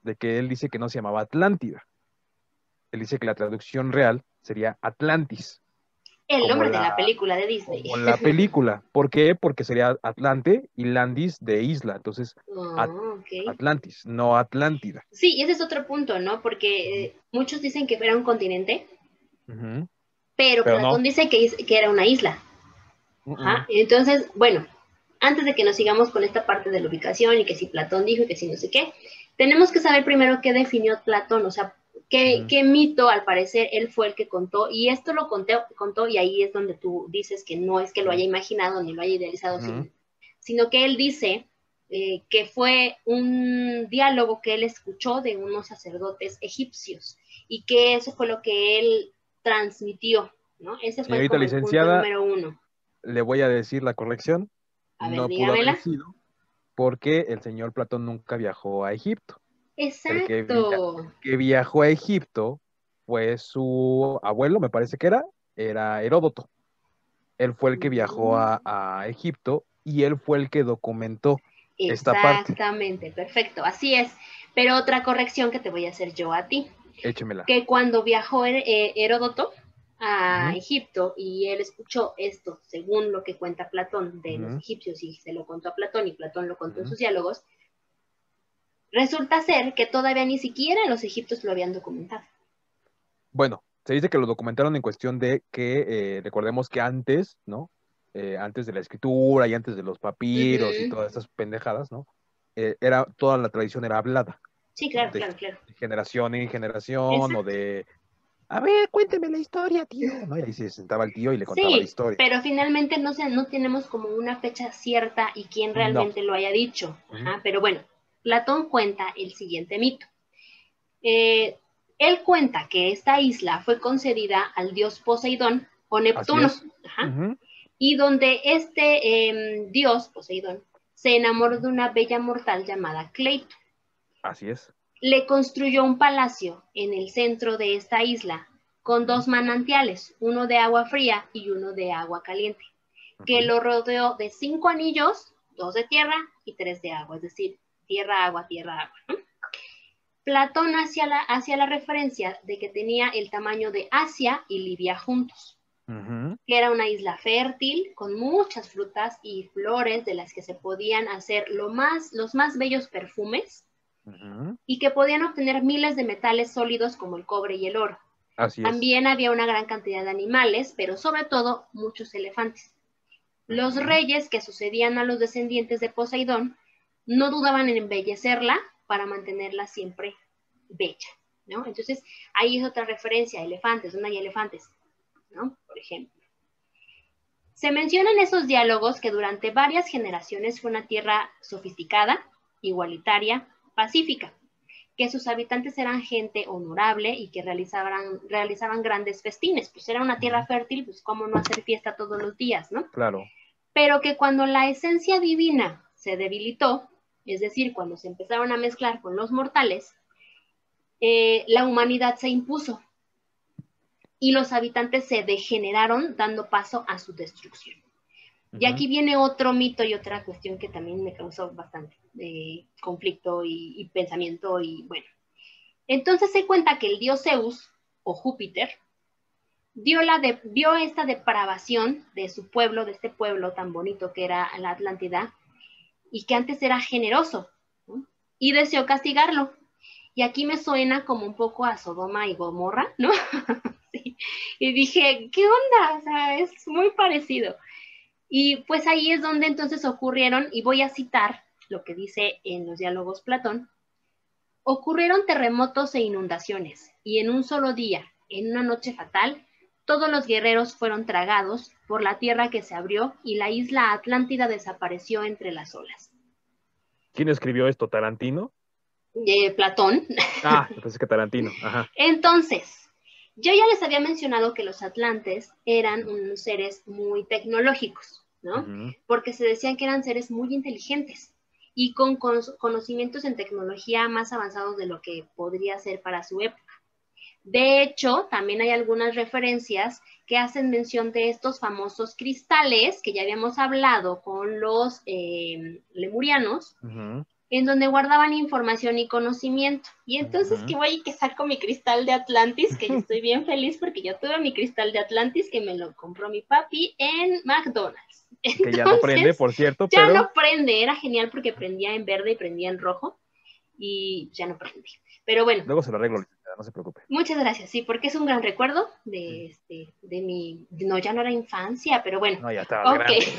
de que él dice que no se llamaba Atlántida. Él dice que la traducción real sería Atlantis. El nombre la, de la película de Disney. Como la película. ¿Por qué? Porque sería Atlante y Landis de isla. Entonces, oh, At okay. Atlantis, no Atlántida. Sí, y ese es otro punto, ¿no? Porque eh, muchos dicen que era un continente, uh-huh. pero, pero Platón no. dice que, que era una isla. Uh-uh. Ajá. Entonces, bueno, antes de que nos sigamos con esta parte de la ubicación y que si Platón dijo y que si no sé qué, tenemos que saber primero qué definió Platón, o sea, ¿Qué, uh-huh. ¿Qué mito, al parecer, él fue el que contó? Y esto lo conté, contó, y ahí es donde tú dices que no es que lo haya imaginado ni lo haya idealizado, uh-huh. sino, sino que él dice eh, que fue un diálogo que él escuchó de unos sacerdotes egipcios y que eso fue lo que él transmitió, ¿no? Ese fue Señorita como el licenciada, punto número uno. Le voy a decir la corrección. A ver, no pudo haber sido porque el señor Platón nunca viajó a Egipto. Exacto. El que, viajó, el que viajó a Egipto fue su abuelo, me parece que era, era Heródoto. Él fue el que viajó a, a Egipto y él fue el que documentó esta parte. Exactamente, perfecto, así es. Pero otra corrección que te voy a hacer yo a ti. Échemela. Que cuando viajó Heródoto a uh-huh. Egipto y él escuchó esto, según lo que cuenta Platón de uh-huh. los egipcios y se lo contó a Platón y Platón lo contó uh-huh. en sus diálogos, resulta ser que todavía ni siquiera los egipcios lo habían documentado. Bueno, se dice que lo documentaron en cuestión de que, eh, recordemos que antes, ¿no? Eh, antes de la escritura y antes de los papiros uh-huh. y todas esas pendejadas, ¿no? Eh, era, toda la tradición era hablada. Sí, claro, de, claro, claro. De generación en generación Exacto. o de... A ver, cuénteme la historia, tío. ¿No? Y ahí se sentaba el tío y le contaba sí, la historia. Pero finalmente no, se, no tenemos como una fecha cierta y quién realmente no. lo haya dicho. Uh-huh. Ajá, pero bueno. Platón cuenta el siguiente mito. Eh, él cuenta que esta isla fue concedida al dios Poseidón o Neptuno, ajá, uh-huh. y donde este eh, dios Poseidón se enamoró de una bella mortal llamada Cleito. Así es. Le construyó un palacio en el centro de esta isla con dos manantiales, uno de agua fría y uno de agua caliente, uh-huh. que lo rodeó de cinco anillos, dos de tierra y tres de agua, es decir, tierra, agua, tierra, agua, ¿no? Platón hacía la, hacía la referencia de que tenía el tamaño de Asia y Libia juntos, uh-huh. que era una isla fértil con muchas frutas y flores de las que se podían hacer lo más, los más bellos perfumes uh-huh. y que podían obtener miles de metales sólidos como el cobre y el oro. Así es. También había una gran cantidad de animales, pero sobre todo muchos elefantes. Los uh-huh. reyes que sucedían a los descendientes de Poseidón no dudaban en embellecerla para mantenerla siempre bella, ¿no? Entonces, ahí es otra referencia, elefantes, donde hay elefantes, ¿no? Por ejemplo. Se mencionan esos diálogos que durante varias generaciones fue una tierra sofisticada, igualitaria, pacífica, que sus habitantes eran gente honorable y que realizaban, realizaban grandes festines. Pues era una tierra fértil, pues cómo no hacer fiesta todos los días, ¿no? Claro. Pero que cuando la esencia divina se debilitó, es decir, cuando se empezaron a mezclar con los mortales, eh, la humanidad se impuso y los habitantes se degeneraron dando paso a su destrucción. Uh-huh. Y aquí viene otro mito y otra cuestión que también me causó bastante eh, conflicto y, y pensamiento y bueno. Entonces se cuenta que el dios Zeus o Júpiter dio, la de, dio esta depravación de su pueblo, de este pueblo tan bonito que era la Atlántida, y que antes era generoso, ¿no? Y deseó castigarlo. Y aquí me suena como un poco a Sodoma y Gomorra, ¿no? sí. y dije, ¿qué onda? O sea, es muy parecido. Y pues ahí es donde entonces ocurrieron, y voy a citar lo que dice en los diálogos Platón, ocurrieron terremotos e inundaciones, y en un solo día, en una noche fatal, todos los guerreros fueron tragados por la tierra que se abrió y la isla Atlántida desapareció entre las olas. ¿Quién escribió esto? ¿Tarantino? Eh, Platón. Ah, pensé que Tarantino. Ajá. Entonces, yo ya les había mencionado que los atlantes eran unos seres muy tecnológicos, ¿no? Uh-huh. Porque se decían que eran seres muy inteligentes y con, con conocimientos en tecnología más avanzados de lo que podría ser para su época. De hecho, también hay algunas referencias que hacen mención de estos famosos cristales que ya habíamos hablado con los eh, lemurianos, uh-huh. en donde guardaban información y conocimiento. Y entonces uh-huh. que voy y que saco mi cristal de Atlantis, que yo estoy bien feliz porque yo tuve mi cristal de Atlantis que me lo compró mi papi en McDonald's. Entonces, que ya no prende, por cierto. Ya pero... no prende, era genial porque prendía en verde y prendía en rojo y ya no prende. Pero bueno. Luego se lo arreglo. No se preocupe. Muchas gracias, sí, porque es un gran recuerdo de, este, de mi... No, ya no era infancia, pero bueno. No, ya estaba okay. grande.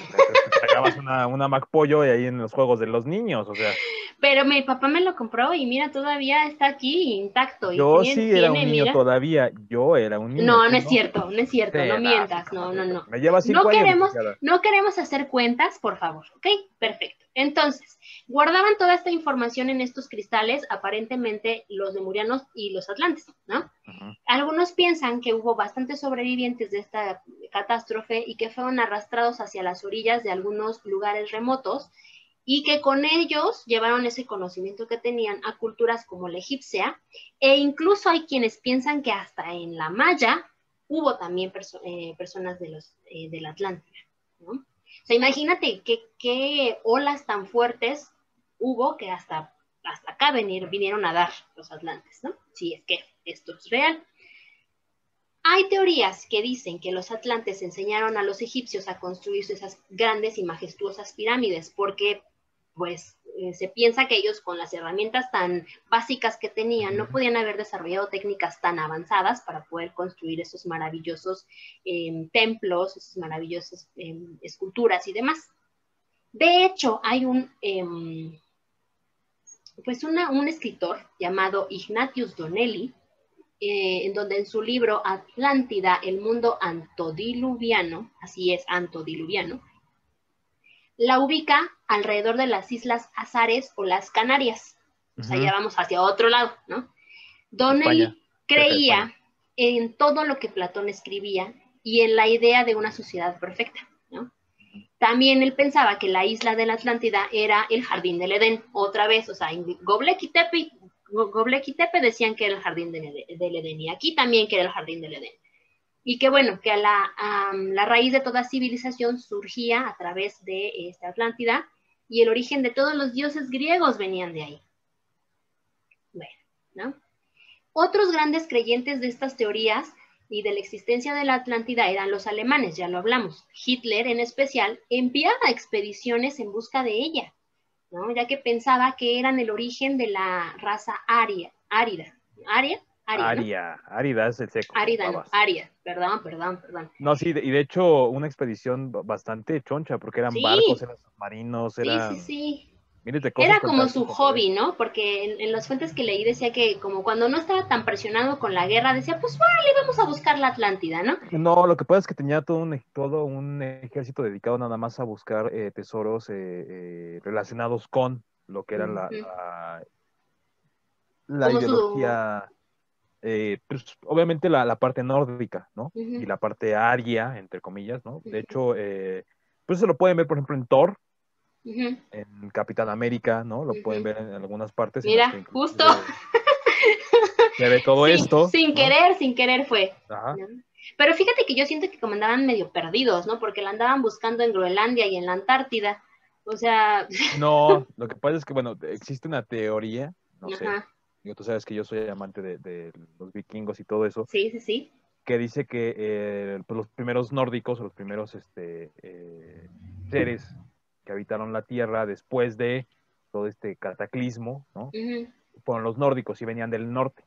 Te sacabas una, una Mac Pollo y ahí en los juegos de los niños, o sea. Pero mi papá me lo compró y mira, todavía está aquí intacto. Yo y sí tiene, era un niño mira... todavía, yo era un niño. No, no, no es cierto, no es cierto, sí, no nada, mientas, no, no, no. Me lleva cinco no años queremos, no queremos hacer cuentas, por favor, ¿ok? Perfecto. Entonces, guardaban toda esta información en estos cristales, aparentemente los lemurianos y los atlantes, ¿no? Uh-huh. Algunos piensan que hubo bastantes sobrevivientes de esta catástrofe y que fueron arrastrados hacia las orillas de algunos lugares remotos y que con ellos llevaron ese conocimiento que tenían a culturas como la egipcia, e incluso hay quienes piensan que hasta en la Maya hubo también perso- eh, personas de los, eh, de la Atlántida, ¿no? O sea, imagínate qué que olas tan fuertes hubo que hasta, hasta acá venir, vinieron a dar los atlantes, ¿no? Si es que esto es real. Hay teorías que dicen que los atlantes enseñaron a los egipcios a construir esas grandes y majestuosas pirámides, porque pues eh, se piensa que ellos con las herramientas tan básicas que tenían no podían haber desarrollado técnicas tan avanzadas para poder construir esos maravillosos eh, templos, esas maravillosas eh, esculturas y demás. De hecho, hay un, eh, pues una, un escritor llamado Ignatius Donnelly, eh, en donde en su libro Atlántida, el mundo antediluviano, así es, antediluviano, la ubica alrededor de las Islas Azares o las Canarias. Uh-huh. O sea, ya vamos hacia otro lado, ¿no? Donnelly España. creía en todo lo que Platón escribía y en la idea de una sociedad perfecta, ¿no? Uh-huh. También él pensaba que la isla de la Atlántida era el Jardín del Edén, otra vez, o sea, en Göbekli Tepe, Göbekli Tepe decían que era el Jardín del Edén, y aquí también que era el Jardín del Edén. Y que bueno, que a la, um, la raíz de toda civilización surgía a través de esta Atlántida y el origen de todos los dioses griegos venían de ahí. Bueno, ¿no? Otros grandes creyentes de estas teorías y de la existencia de la Atlántida eran los alemanes, ya lo hablamos. Hitler, en especial, enviaba expediciones en busca de ella, ¿no? Ya que pensaba que eran el origen de la raza aria, árida. ¿Aria? Área, árida es el seco. Árida, no, área, perdón, perdón, perdón. No, sí, de, y de hecho una expedición bastante choncha, porque eran sí. barcos, eran submarinos, eran... Sí, sí, sí. Mírate, cosas era como su hobby, ¿no? Porque en, en las fuentes que leí decía que como cuando no estaba tan presionado con la guerra, decía, pues vale, vamos a buscar la Atlántida, ¿no? No, lo que pasa es que tenía todo un, todo un ejército dedicado nada más a buscar eh, tesoros eh, eh, relacionados con lo que era uh-huh. la, la, la ideología... Su... Eh, pues, obviamente la, la parte nórdica, ¿no? Uh-huh. Y la parte aria, entre comillas, ¿no? Uh-huh. De hecho, eh, pues se lo pueden ver, por ejemplo, en Thor, uh-huh. en Capitán América, ¿no? Lo uh-huh. pueden ver en algunas partes. Mira, en justo. Se ve todo sin, esto. Sin ¿no? querer, sin querer fue. Ajá. ¿No? Pero fíjate que yo siento que como andaban medio perdidos, ¿no? Porque la andaban buscando en Groenlandia y en la Antártida. O sea... No, lo que pasa es que, bueno, existe una teoría, no uh-huh. sé... Tú sabes que yo soy amante de, de los vikingos y todo eso. Sí, sí, sí. Que dice que eh, los primeros nórdicos, los primeros este, eh, seres que habitaron la Tierra después de todo este cataclismo, ¿no? Uh-huh. Fueron los nórdicos y venían del norte.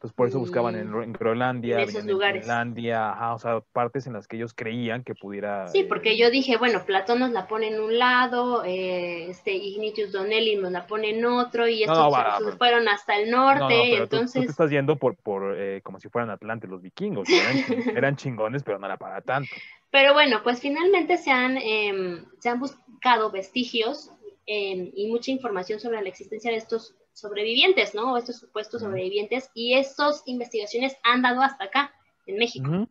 Entonces por eso buscaban en, en Groenlandia, en esos lugares. Groenlandia, ajá, o sea, partes en las que ellos creían que pudiera... Sí, eh... porque yo dije, bueno, Platón nos la pone en un lado, eh, este Ignatius Donnelly nos la pone en otro, y estos no, va, pero... fueron hasta el norte, no, no, pero entonces... Tú, tú te estás yendo por, por eh, como si fueran atlantes los vikingos, eran, eran chingones, pero no era para tanto. Pero bueno, pues finalmente se han, eh, se han buscado vestigios eh, y mucha información sobre la existencia de estos sobrevivientes, ¿no? Estos supuestos sobrevivientes, y estas investigaciones han dado hasta acá, en México. Uh-huh.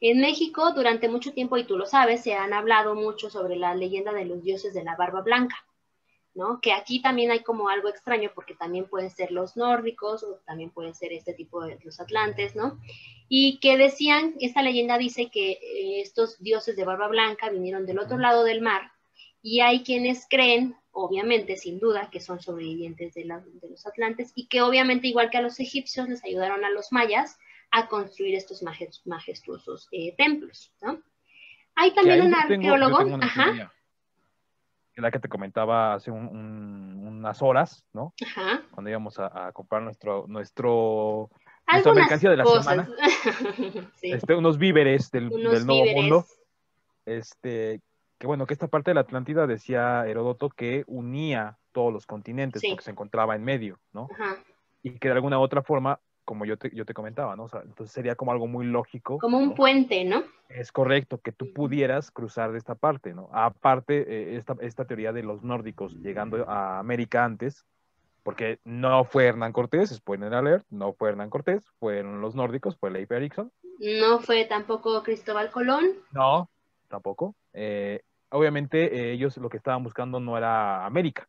En México, durante mucho tiempo, y tú lo sabes, se han hablado mucho sobre la leyenda de los dioses de la barba blanca, ¿no? Que aquí también hay como algo extraño, porque también pueden ser los nórdicos, o también pueden ser este tipo de los atlantes, ¿no? Y que decían, esta leyenda dice que estos dioses de barba blanca vinieron del otro lado del mar, y hay quienes creen, obviamente, sin duda, que son sobrevivientes de, la, de los atlantes, y que obviamente, igual que a los egipcios, les ayudaron a los mayas a construir estos majestuosos eh, templos, ¿no? Hay también un arqueólogo, tengo, ajá, la que te comentaba hace un, un, unas horas, ¿no? Ajá. Cuando íbamos a, a comprar nuestro, nuestro nuestra mercancía de la cosas. semana, sí. este, unos víveres del, unos del nuevo víveres. mundo, este... que bueno, que esta parte de la Atlántida decía Heródoto que unía todos los continentes, sí, porque se encontraba en medio, ¿no? Ajá. Y que de alguna u otra forma, como yo te, yo te comentaba, ¿no? O sea, entonces sería como algo muy lógico. Como un, ¿no?, puente, ¿no? Es correcto, que tú pudieras cruzar de esta parte, ¿no? Aparte, eh, esta, esta teoría de los nórdicos llegando a América antes, porque no fue Hernán Cortés, spoiler alert, no fue Hernán Cortés, fueron los nórdicos, fue Leif Erikson. No fue tampoco Cristóbal Colón. No, tampoco. Eh, obviamente eh, ellos lo que estaban buscando no era América,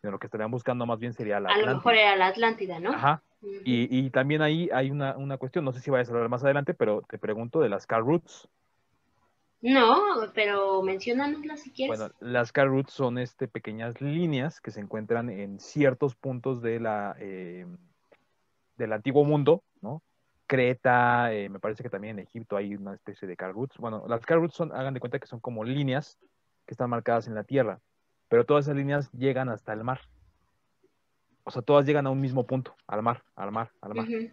sino lo que estarían buscando más bien sería la Atlántida. A lo mejor era la Atlántida, ¿no? Ajá. Uh-huh. y, y también ahí hay una, una cuestión, no sé si vayas a hablar más adelante, pero te pregunto de las car routes. No, pero menciónanoslas si quieres. Bueno, las car routes son este, pequeñas líneas que se encuentran en ciertos puntos de la, eh, del antiguo mundo, ¿no? Creta, eh, me parece que también en Egipto hay una especie de car routes. Bueno, las car routes son, hagan de cuenta que son como líneas que están marcadas en la tierra, pero todas esas líneas llegan hasta el mar. O sea, todas llegan a un mismo punto, al mar, al mar, al mar. Uh-huh.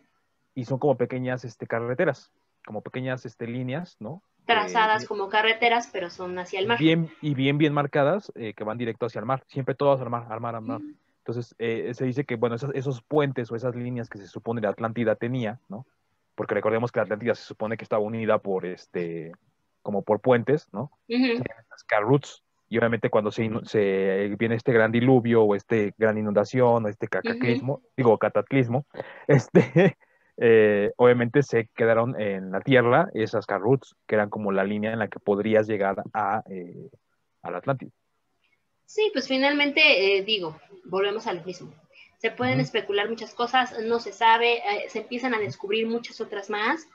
Y son como pequeñas este, carreteras, como pequeñas este, líneas, ¿no? Trazadas eh, como carreteras, pero son hacia el mar. Bien, y bien, bien marcadas, eh, que van directo hacia el mar. Siempre todas al mar, al mar, al mar. Uh-huh. Entonces, eh, se dice que, bueno, esos, esos puentes o esas líneas que se supone la Atlántida tenía, ¿no? Porque recordemos que la Atlántida se supone que estaba unida por este, como por puentes, ¿no? Uh-huh. Las car routes. Y obviamente cuando se, se viene este gran diluvio o este gran inundación o este cataclismo, uh-huh. digo cataclismo, este, eh, obviamente se quedaron en la tierra esas car routes, que eran como la línea en la que podrías llegar a, eh, a la Atlántida. Sí, pues finalmente, eh, digo, volvemos a lo mismo. Se pueden especular muchas cosas, no se sabe, eh, se empiezan a descubrir muchas otras más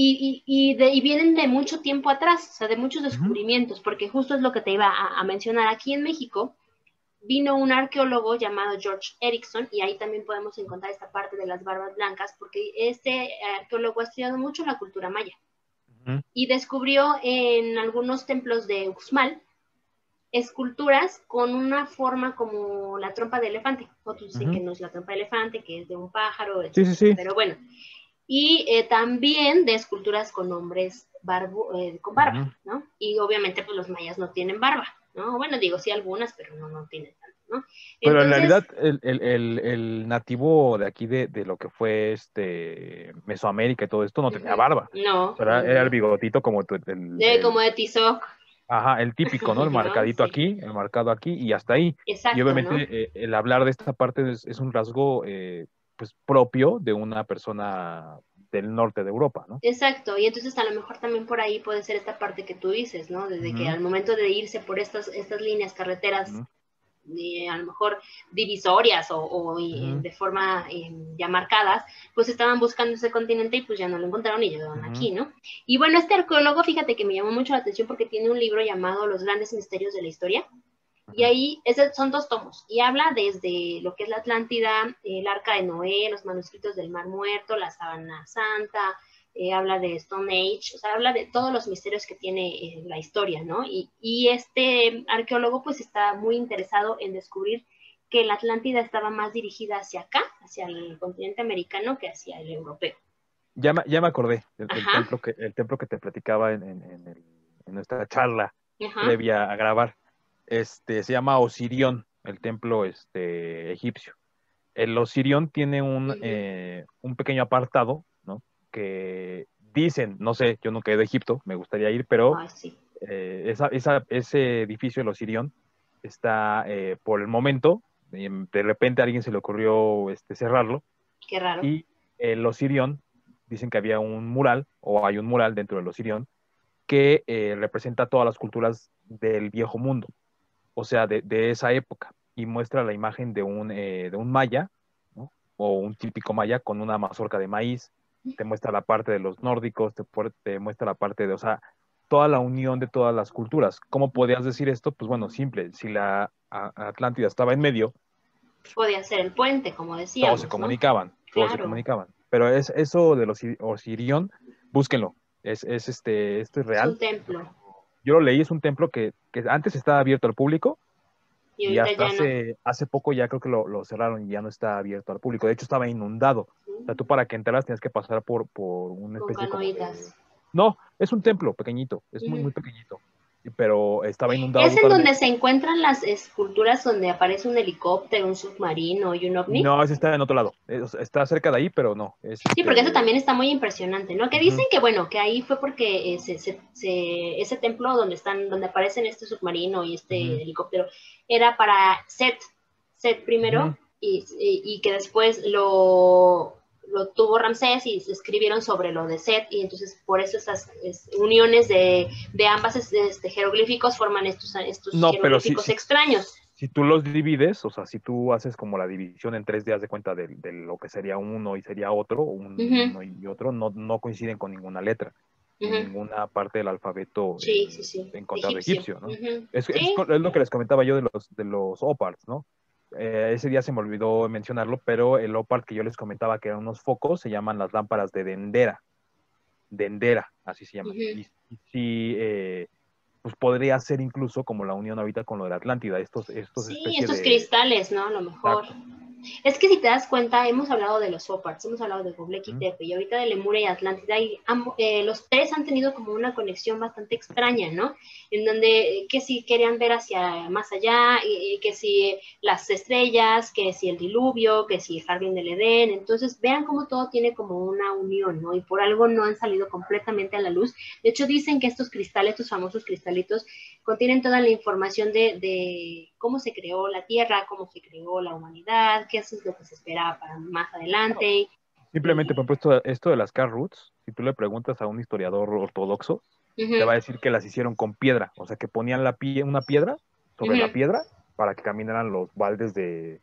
y, y, y, de, y vienen de mucho tiempo atrás, o sea, de muchos descubrimientos, porque justo es lo que te iba a, a mencionar. Aquí en México vino un arqueólogo llamado George Erickson, y ahí también podemos encontrar esta parte de las barbas blancas, porque este arqueólogo ha estudiado mucho la cultura maya uh-huh. y descubrió en algunos templos de Uxmal esculturas con una forma como la trompa de elefante. Otros dicen uh-huh. que no es la trompa de elefante, que es de un pájaro, etcétera. Sí, sí, sí. Pero bueno. Y eh, también de esculturas con hombres barbu eh, con barba, uh-huh. ¿no? Y obviamente pues los mayas no tienen barba, ¿no? Bueno, digo, sí algunas, pero no, no tienen tanto, ¿no? Entonces, pero en realidad el, el, el, el nativo de aquí de, de lo que fue este Mesoamérica y todo esto no tenía barba. No. Era, era el bigotito como el, el, el... como de Tizoc. Ajá, el típico, ¿no? El marcadito no, sí. aquí, el marcado aquí y hasta ahí. Exacto, y obviamente ¿no? eh, el hablar de esta parte es, es un rasgo eh, pues propio de una persona del norte de Europa, ¿no? Exacto, y entonces a lo mejor también por ahí puede ser esta parte que tú dices, ¿no? Desde uh-huh. que al momento de irse por estas, estas líneas, carreteras, uh-huh. eh, a lo mejor divisorias o, o uh-huh. de forma eh, ya marcadas, pues estaban buscando ese continente y pues ya no lo encontraron y llegaron uh-huh. aquí, ¿no? Y bueno, este arqueólogo, fíjate que me llamó mucho la atención porque tiene un libro llamado Los Grandes Misterios de la Historia, uh-huh. y ahí ese, son dos tomos, y habla desde lo que es la Atlántida, el Arca de Noé, los manuscritos del Mar Muerto, la Sabana Santa, eh, habla de Stone Age, o sea, habla de todos los misterios que tiene eh, la historia, ¿no? Y, y este arqueólogo pues está muy interesado en descubrir que la Atlántida estaba más dirigida hacia acá, hacia el continente americano que hacia el europeo. Ya, ya me acordé del templo que, el templo que te platicaba en, en, en, el, en nuestra charla Ajá. previa a grabar. Este, se llama Osirión, el templo este, egipcio. El Osirión tiene un, eh, un pequeño apartado, ¿no? Que dicen, no sé, yo nunca he ido a Egipto, me gustaría ir, pero ah, sí. eh, esa, esa, ese edificio, el Osirión, está eh, por el momento, de repente a alguien se le ocurrió este, cerrarlo. Qué raro. Y el Osirión, dicen que había un mural, o hay un mural dentro del Osirión, que eh, representa todas las culturas del viejo mundo, o sea, de, de esa época, y muestra la imagen de un, eh, de un maya, ¿no? O un típico maya con una mazorca de maíz, te muestra la parte de los nórdicos, te, te muestra la parte de, o sea, toda la unión de todas las culturas. ¿Cómo podías decir esto? Pues bueno, simple, si la Atlántida estaba en medio... Podía ser el puente, como decíamos. Todos se comunicaban, ¿no? Claro. Todos se comunicaban. Pero es eso de los Osirión, búsquenlo, es, es este, esto es real. Es un templo. Yo lo leí, es un templo que, que antes estaba abierto al público y, y hasta hace, no. hace poco ya creo que lo, lo cerraron y ya no está abierto al público. De hecho, estaba inundado. Sí. O sea, tú para que entras tienes que pasar por, por una especie de... No, es un templo pequeñito, es uh-huh. muy, muy pequeñito, pero estaba inundado. ¿Es en donde se encuentran las esculturas donde aparece un helicóptero, un submarino y un ovni? No, ese está en otro lado, está cerca de ahí, pero no. Es, sí, porque este... eso también está muy impresionante, ¿no? Que dicen uh-huh. que, bueno, que ahí fue porque ese, se, se, ese templo donde están, donde aparecen este submarino y este uh-huh. helicóptero, era para Set, Set primero, uh-huh. y, y, y que después lo... lo tuvo Ramsés y se escribieron sobre lo de Set, y entonces por eso esas es, uniones de, de ambas este, jeroglíficos forman estos, estos no, jeroglíficos si, extraños. Si, si tú los divides, o sea, si tú haces como la división en tres días de cuenta de, de lo que sería uno y sería otro, un, uh-huh. uno y otro, no, no coinciden con ninguna letra, uh-huh. ninguna parte del alfabeto sí, eh, sí, sí. encontrado egipcio, egipcio, ¿no? Uh-huh. es, ¿Sí? es, es lo que les comentaba yo de los, de los oparts, ¿no? Eh, ese día se me olvidó mencionarlo, pero el ópal que yo les comentaba que eran unos focos, se llaman las lámparas de Dendera. Dendera, así se llaman. Uh-huh. Y, y sí, eh, pues podría ser incluso como la unión ahorita con lo de la Atlántida. Estos, estos sí, estos de... cristales, ¿no? A lo mejor. Exacto. Es que si te das cuenta, hemos hablado de los oparts, hemos hablado de Göbekli Tepe, uh-huh. y ahorita de Lemuria y Atlántida, y ambos, eh, los tres han tenido como una conexión bastante extraña, ¿no? En donde, que si querían ver hacia más allá, y, y que si las estrellas, que si el diluvio, que si el Jardín del Edén, entonces vean cómo todo tiene como una unión, ¿no? Y por algo no han salido completamente a la luz. De hecho, dicen que estos cristales, estos famosos cristalitos, contienen toda la información de, de cómo se creó la Tierra, cómo se creó la humanidad, que eso es lo que se esperaba para más adelante. Simplemente, por ejemplo, esto de las car roots, si tú le preguntas a un historiador ortodoxo, uh-huh. te va a decir que las hicieron con piedra, o sea, que ponían la pie, una piedra sobre uh-huh. la piedra para que caminaran los baldes de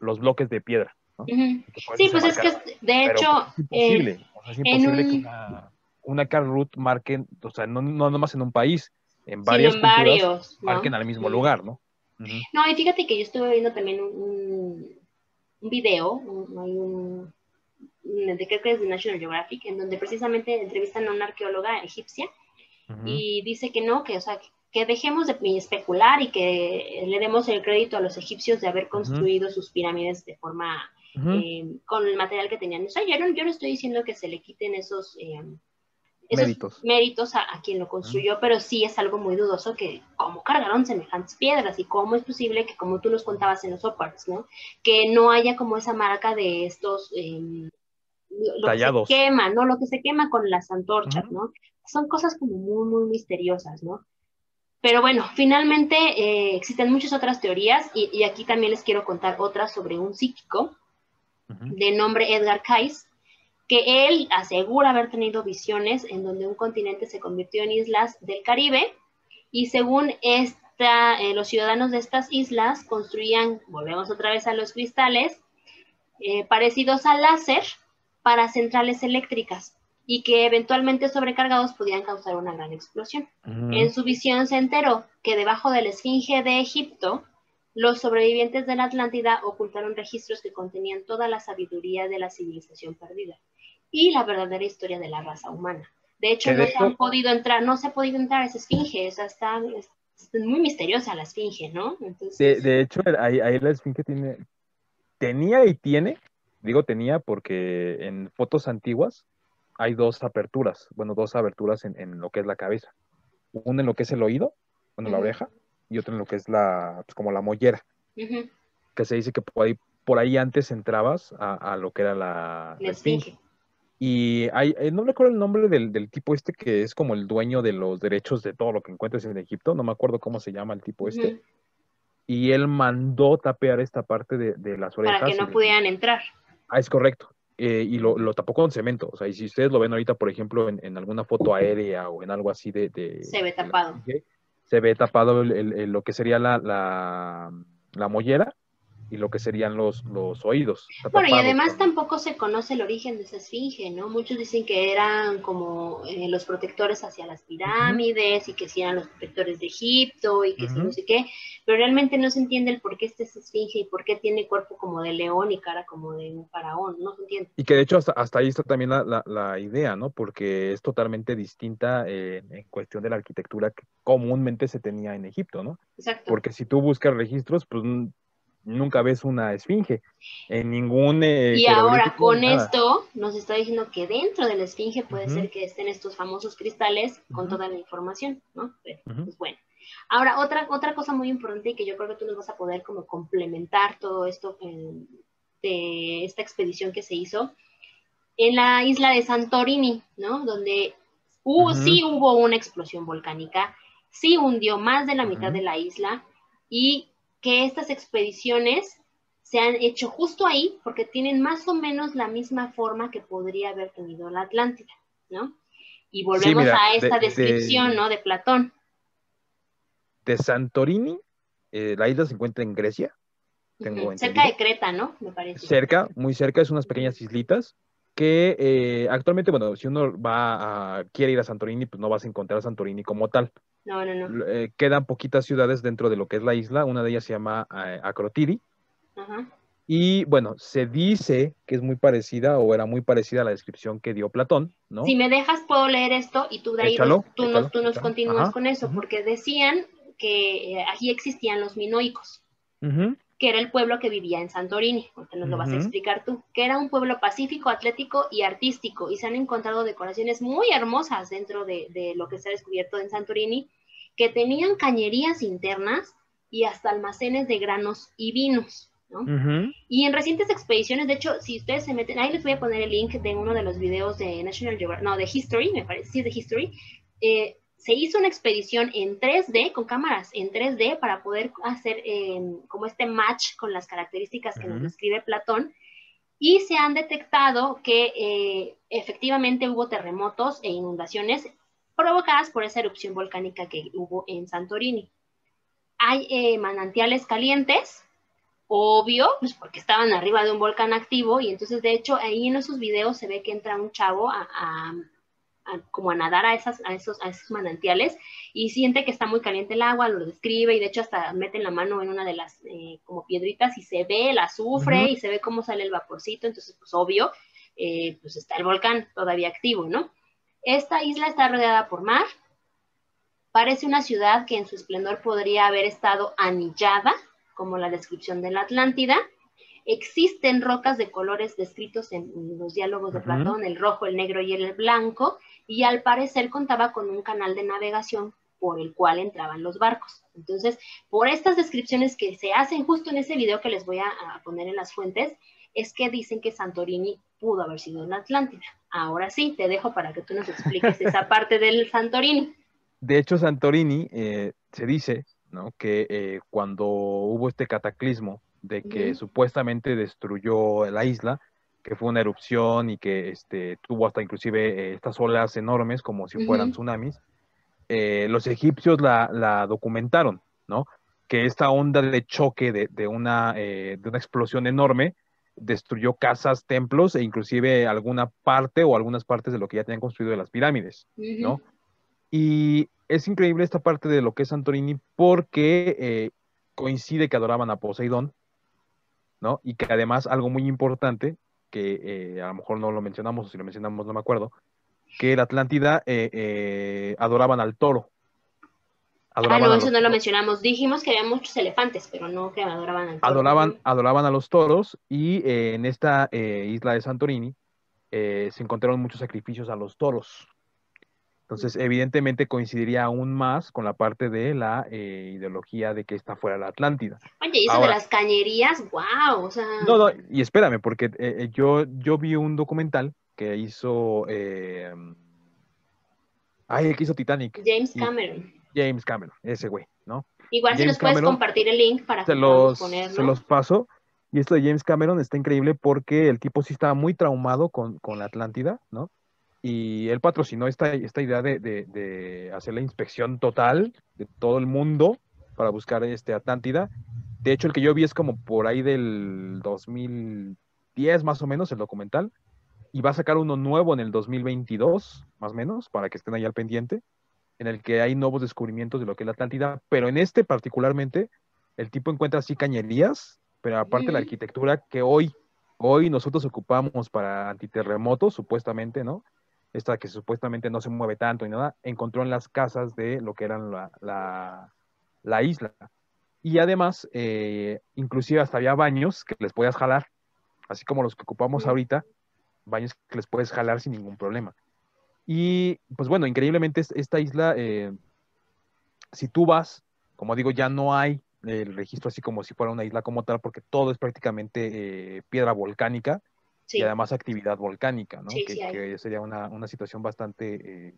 los bloques de piedra, ¿no? Uh-huh. Sí, pues es marcar, que, de hecho, es imposible, eh, o sea, es imposible en un... que una, una car root marque, o sea, no, no nomás en un país, en varias sí, en culturas, varios, ¿no? Marquen al mismo uh-huh. lugar, ¿no? Uh-huh. No, y fíjate que yo estuve viendo también un, un, un video, un, hay un, de, creo que es de National Geographic, en donde precisamente entrevistan a una arqueóloga egipcia uh-huh. y dice que no, que, o sea, que, que dejemos de especular y que le demos el crédito a los egipcios de haber construido uh-huh. sus pirámides de forma, uh-huh. eh, con el material que tenían. O sea, yo no, yo no estoy diciendo que se le quiten esos... Eh, Esos méritos, méritos a, a quien lo construyó, uh-huh. pero sí es algo muy dudoso que cómo cargaron semejantes piedras y cómo es posible que, como tú nos contabas en los oparts, ¿no? Que no haya como esa marca de estos eh, lo tallados. Que se quema, ¿no? Lo que se quema con las antorchas, uh-huh. ¿no? Son cosas como muy, muy misteriosas, ¿no? Pero bueno, finalmente eh, existen muchas otras teorías y, y aquí también les quiero contar otra sobre un psíquico uh-huh. de nombre Edgar Cayce, que él asegura haber tenido visiones en donde un continente se convirtió en islas del Caribe y según esta, eh, los ciudadanos de estas islas construían, volvemos otra vez a los cristales, eh, parecidos al láser para centrales eléctricas y que eventualmente sobrecargados podían causar una gran explosión. Uh-huh. En su visión se enteró que debajo de la Esfinge de Egipto, los sobrevivientes de la Atlántida ocultaron registros que contenían toda la sabiduría de la civilización perdida y la verdadera historia de la raza humana. De hecho, no se han podido entrar, no se ha podido entrar a esa esfinge, esa está, es, es muy misteriosa la esfinge, ¿no? Entonces, de, de hecho, ahí, ahí la esfinge tiene, tenía y tiene Digo tenía porque en fotos antiguas hay dos aperturas, bueno, dos aberturas en, en lo que es la cabeza. Una en lo que es el oído, bueno, la uh-huh. oreja, y otra en lo que es la, pues, como la mollera. Uh-huh. Que se dice que por ahí, por ahí antes entrabas a, a lo que era la, la esfinge. Y hay, no recuerdo el nombre del, del tipo este que es como el dueño de los derechos de todo lo que encuentres en Egipto. No me acuerdo cómo se llama el tipo este. Uh-huh. Y él mandó tapear esta parte de, de las orejas. Para que no pudieran el... entrar. Ah, es correcto. Eh, y lo, lo tapó con cemento. O sea, y si ustedes lo ven ahorita, por ejemplo, en, en alguna foto aérea o en algo así de... de se ve tapado. Esfinge, se ve tapado el, el, el, lo que sería la, la, la mollera y lo que serían los, los oídos. Bueno, y además con... tampoco se conoce el origen de esa esfinge, ¿no? Muchos dicen que eran como eh, los protectores hacia las pirámides uh-huh. y que sí eran los protectores de Egipto y que uh-huh. sí no sé qué, pero realmente no se entiende el por qué esta es esfinge y por qué tiene cuerpo como de león y cara como de un faraón, no se entiende. Y que de hecho hasta, hasta ahí está también la, la, la idea, ¿no? Porque es totalmente distinta eh, en cuestión de la arquitectura que comúnmente se tenía en Egipto, ¿no? Exacto. Porque si tú buscas registros, pues... nunca ves una esfinge en ningún... Eh, y ahora con nada. Esto nos está diciendo que dentro de la esfinge puede uh-huh. ser que estén estos famosos cristales con uh-huh. toda la información, ¿no? Pero, uh-huh. pues bueno. Ahora, otra, otra cosa muy importante y que yo creo que tú nos vas a poder como complementar todo esto en, de esta expedición que se hizo en la isla de Santorini, ¿no? Donde hubo, uh-huh. sí hubo una explosión volcánica, sí hundió más de la mitad uh-huh. de la isla y... que estas expediciones se han hecho justo ahí porque tienen más o menos la misma forma que podría haber tenido la Atlántida, ¿no? Y volvemos sí, mira, a esta de, descripción, de, ¿no? De Platón. De Santorini, eh, la isla se encuentra en Grecia. Tengo uh-huh. cerca de Creta, ¿no? Me parece. Cerca, muy cerca, es unas pequeñas islitas que eh, actualmente, bueno, si uno va a, quiere ir a Santorini, pues no vas a encontrar a Santorini como tal. No, no, no. Eh, quedan poquitas ciudades dentro de lo que es la isla. Una de ellas se llama eh, Akrotiri. Ajá. Y bueno, se dice que es muy parecida o era muy parecida a la descripción que dio Platón, ¿no? Si me dejas, puedo leer esto y tú de ahí échalo, nos, tú échalo, nos, tú nos continúas ajá, con eso, ajá. porque decían que eh, allí existían los minoicos, ajá. que era el pueblo que vivía en Santorini, porque nos lo vas a explicar tú, que era un pueblo pacífico, atlético y artístico, y se han encontrado decoraciones muy hermosas dentro de, de lo que se ha descubierto en Santorini, que tenían cañerías internas y hasta almacenes de granos y vinos, ¿no? Uh-huh. Y en recientes expediciones, de hecho, si ustedes se meten, ahí les voy a poner el link de uno de los videos de National Geographic, no, de History, me parece, sí, de History, eh, se hizo una expedición en tres D, con cámaras en tres D, para poder hacer eh, como este match con las características que uh-huh. nos describe Platón, y se han detectado que eh, efectivamente hubo terremotos e inundaciones provocadas por esa erupción volcánica que hubo en Santorini. Hay eh, manantiales calientes, obvio, pues porque estaban arriba de un volcán activo, y entonces de hecho ahí en esos videos se ve que entra un chavo a... a A, como a nadar a, esas, a, esos, a esos manantiales y siente que está muy caliente el agua, lo describe y de hecho hasta meten la mano en una de las eh, como piedritas y se ve el azufre uh-huh. y se ve cómo sale el vaporcito, entonces pues obvio, eh, pues está el volcán todavía activo, ¿no? Esta isla está rodeada por mar, parece una ciudad que en su esplendor podría haber estado anillada, como la descripción de la Atlántida. Existen rocas de colores descritos en los diálogos de uh-huh. Platón, el rojo, el negro y el blanco, y al parecer contaba con un canal de navegación por el cual entraban los barcos. Entonces, por estas descripciones que se hacen justo en ese video que les voy a, a poner en las fuentes, es que dicen que Santorini pudo haber sido en la Atlántida. Ahora sí, te dejo para que tú nos expliques esa parte del Santorini. De hecho, Santorini eh, se dice, ¿no?, que eh, cuando hubo este cataclismo de que uh-huh. supuestamente destruyó la isla, que fue una erupción y que este, tuvo hasta inclusive eh, estas olas enormes como si fueran uh-huh. tsunamis, eh, los egipcios la, la documentaron, ¿no? Que esta onda de choque de, de, una, eh, de una explosión enorme destruyó casas, templos e inclusive alguna parte o algunas partes de lo que ya tenían construido de las pirámides, uh-huh. ¿no? Y es increíble esta parte de lo que es Santorini porque eh, coincide que adoraban a Poseidón, ¿no? Y que además algo muy importante, que eh, a lo mejor no lo mencionamos, o si lo mencionamos no me acuerdo, que la Atlántida eh, eh, adoraban al toro, Adoraban ah, no, eso no lo mencionamos. Dijimos que había muchos elefantes, pero no que adoraban al toro. Adoraban, adoraban a los toros y eh, en esta eh, isla de Santorini eh, se encontraron muchos sacrificios a los toros. Entonces, evidentemente coincidiría aún más con la parte de la eh, ideología de que esta fuera la Atlántida. Oye, y eso ahora, de las cañerías, wow. O sea... No, no, y espérame, porque eh, yo, yo vi un documental que hizo... Eh, ay, el que hizo Titanic. James Cameron. Y, James Cameron, ese güey, ¿no? Igual James si nos Cameron, puedes compartir el link para que los ponerlo. Se los paso. Y esto de James Cameron está increíble porque el tipo sí estaba muy traumado con, con la Atlántida, ¿no? Y él patrocinó esta, esta idea de, de, de hacer la inspección total de todo el mundo para buscar este Atlántida. De hecho, el que yo vi es como por ahí del dos mil diez, más o menos, el documental. Y va a sacar uno nuevo en el dos mil veintidós, más o menos, para que estén ahí al pendiente, en el que hay nuevos descubrimientos de lo que es la Atlántida. Pero en este particularmente, el tipo encuentra así cañerías, pero aparte mm. la arquitectura que hoy, hoy nosotros ocupamos para antiterremotos, supuestamente, ¿no? Esta que supuestamente no se mueve tanto y nada, encontró en las casas de lo que eran la, la, la isla. Y además, eh, inclusive hasta había baños que les podías jalar, así como los que ocupamos ahorita, baños que les puedes jalar sin ningún problema. Y, pues bueno, increíblemente esta isla, eh, si tú vas, como digo, ya no hay el registro así como si fuera una isla como tal, porque todo es prácticamente eh, piedra volcánica, sí. Y además actividad volcánica, ¿no? Sí, que, sí que sería una, una situación bastante eh,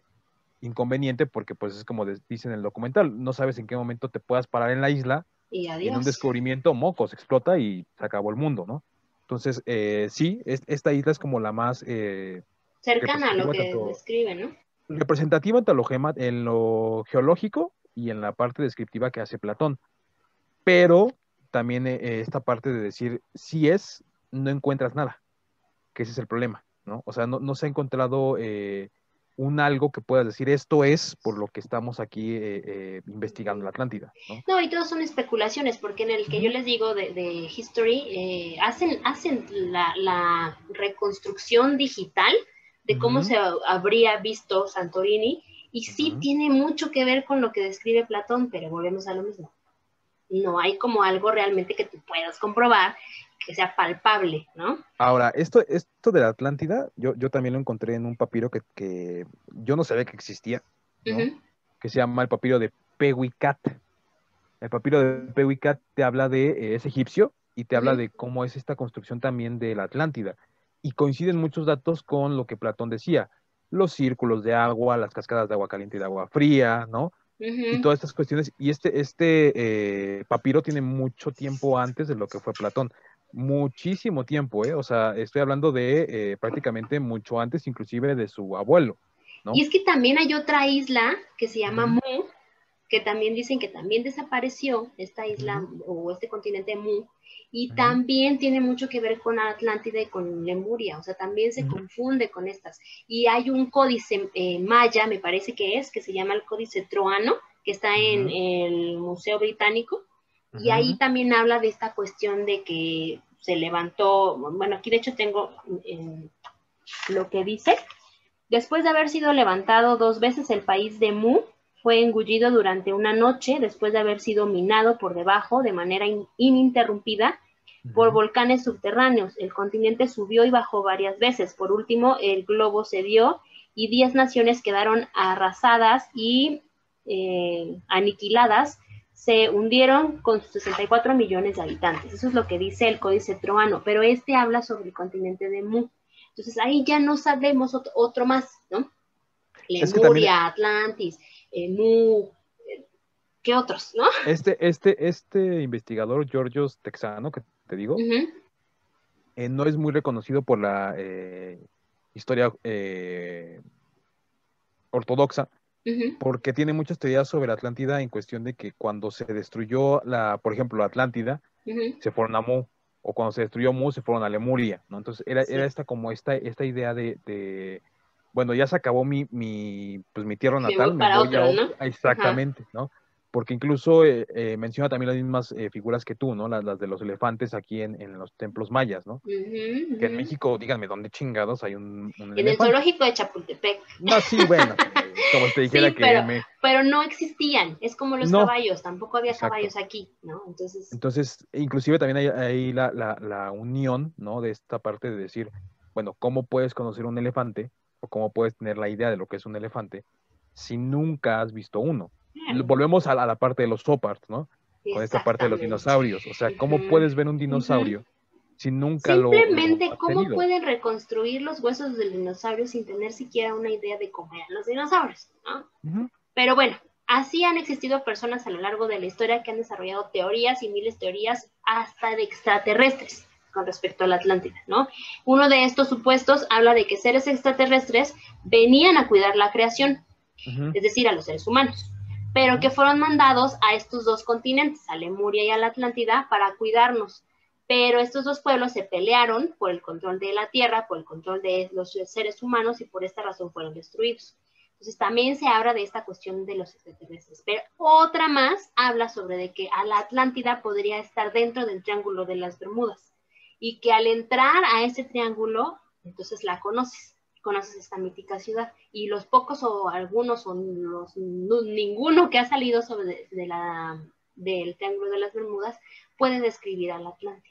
inconveniente porque pues es como dicen en el documental, no sabes en qué momento te puedas parar en la isla y, y en un descubrimiento, mocos, explota y se acabó el mundo, ¿no? Entonces, eh, sí, es, esta isla es como la más... Eh, cercana a lo que tanto, describe, ¿no? Representativa en lo, gema, en lo geológico y en la parte descriptiva que hace Platón. Pero también eh, esta parte de decir, si es, no encuentras nada. Que ese es el problema, ¿no? O sea, no, no se ha encontrado eh, un algo que puedas decir, esto es por lo que estamos aquí eh, eh, investigando la Atlántida, ¿no? No, y todos son especulaciones, porque en el que uh-huh. yo les digo de, de History, eh, hacen, hacen la, la reconstrucción digital de cómo uh-huh. se habría visto Santorini, y sí uh-huh. tiene mucho que ver con lo que describe Platón, pero volvemos a lo mismo. No hay como algo realmente que tú puedas comprobar, que sea palpable, ¿no? Ahora, esto, esto de la Atlántida, yo, yo también lo encontré en un papiro que, que yo no sabía que existía, ¿no? Uh-huh. Que se llama el papiro de Pewicat. El papiro de Pewicat te habla de, eh, es egipcio, y te uh-huh. habla de cómo es esta construcción también de la Atlántida. Y coinciden muchos datos con lo que Platón decía, los círculos de agua, las cascadas de agua caliente y de agua fría, ¿no? Y todas estas cuestiones, y este, este eh, papiro tiene mucho tiempo antes de lo que fue Platón, muchísimo tiempo, ¿eh? O sea, estoy hablando de eh, prácticamente mucho antes inclusive de su abuelo, ¿no? Y es que también hay otra isla que se llama mm. Mu, que también dicen que también desapareció esta isla mm. o este continente Mu, y mm. también tiene mucho que ver con Atlántida y con Lemuria, o sea, también se mm. confunde con estas. Y hay un códice eh, maya, me parece que es, que se llama el códice troano, que está en mm. el Museo Británico, mm. y ahí también habla de esta cuestión de que se levantó, bueno, aquí de hecho tengo eh, lo que dice, después de haber sido levantado dos veces el país de Mu, fue engullido durante una noche después de haber sido minado por debajo de manera in ininterrumpida por volcanes subterráneos. El continente subió y bajó varias veces. Por último, el globo cedió y diez naciones quedaron arrasadas y eh, aniquiladas. Se hundieron con sesenta y cuatro millones de habitantes. Eso es lo que dice el Códice Troano, pero este habla sobre el continente de Mu. Entonces ahí ya no sabemos otro, otro más, ¿no? Lemuria, es que también... Atlantis... Eh, Mu, ¿qué otros, no? Este, este, este investigador, Georgios Tejano, que te digo, uh-huh. eh, no es muy reconocido por la eh, historia eh, ortodoxa, uh-huh. porque tiene muchas teorías sobre la Atlántida en cuestión de que cuando se destruyó, la, por ejemplo, la Atlántida, uh-huh. se fueron a Mu, o cuando se destruyó Mu, se fueron a Lemuria, ¿no? Entonces era, sí. era esta, como esta, esta idea de... de bueno, ya se acabó mi, mi, pues, mi tierra natal. Me voy para otro, ¿no? Exactamente, ajá. ¿No? Porque incluso eh, eh, menciona también las mismas eh, figuras que tú, ¿no? Las, las de los elefantes aquí en, en los templos mayas, ¿no? Uh-huh, uh-huh. Que en México, díganme, ¿dónde chingados hay un, un En elefante? El zoológico de Chapultepec. No, sí, bueno. como te dijera sí, que... Pero, me... pero no existían, es como los no. caballos, tampoco había Exacto. caballos aquí, ¿no? Entonces, Entonces inclusive también hay, hay la, la, la unión, ¿no? De esta parte de decir, bueno, ¿cómo puedes conocer un elefante? O ¿cómo puedes tener la idea de lo que es un elefante si nunca has visto uno? Bien. Volvemos a la, a la parte de los soparts, ¿no? Con esta parte de los dinosaurios. O sea, ¿cómo uh-huh. puedes ver un dinosaurio? Uh-huh. Si nunca Simplemente, lo, lo ¿cómo tenido? Pueden reconstruir los huesos del dinosaurio sin tener siquiera una idea de cómo eran los dinosaurios, ¿no? Uh-huh. Pero bueno, así han existido personas a lo largo de la historia que han desarrollado teorías y miles de teorías hasta de extraterrestres con respecto a la Atlántida, ¿no? Uno de estos supuestos habla de que seres extraterrestres venían a cuidar la creación, uh-huh. es decir, a los seres humanos, pero uh-huh. que fueron mandados a estos dos continentes, a Lemuria y a la Atlántida, para cuidarnos. Pero estos dos pueblos se pelearon por el control de la tierra, por el control de los seres humanos, y por esta razón fueron destruidos. Entonces también se habla de esta cuestión de los extraterrestres. Pero otra más habla sobre de que a la Atlántida podría estar dentro del Triángulo de las Bermudas, y que al entrar a este triángulo, entonces la conoces, conoces esta mítica ciudad, y los pocos o algunos o los, no, ninguno que ha salido sobre de, de la, del Triángulo de las Bermudas puede describir a la Atlántida.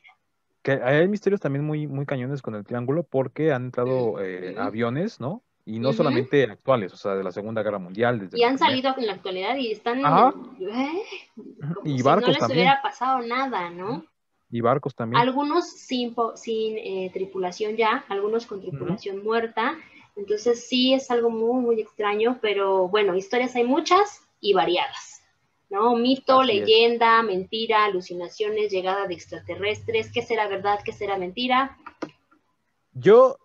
Que hay misterios también muy, muy cañones con el triángulo, porque han entrado eh, uh-huh. aviones, ¿no? Y no uh-huh. solamente actuales, o sea, de la Segunda Guerra Mundial. Desde y han salido en la actualidad y están... Ajá. ¿Eh? Como y si barcos no les también. Hubiera pasado nada, ¿no? Y barcos también. Algunos sin, sin eh, tripulación ya, algunos con tripulación uh-huh. muerta. Entonces sí es algo muy, muy extraño, pero bueno, historias hay muchas y variadas. ¿No? Mito, Así leyenda, es. Mentira, alucinaciones, llegada de extraterrestres, ¿qué será verdad, qué será mentira? Yo,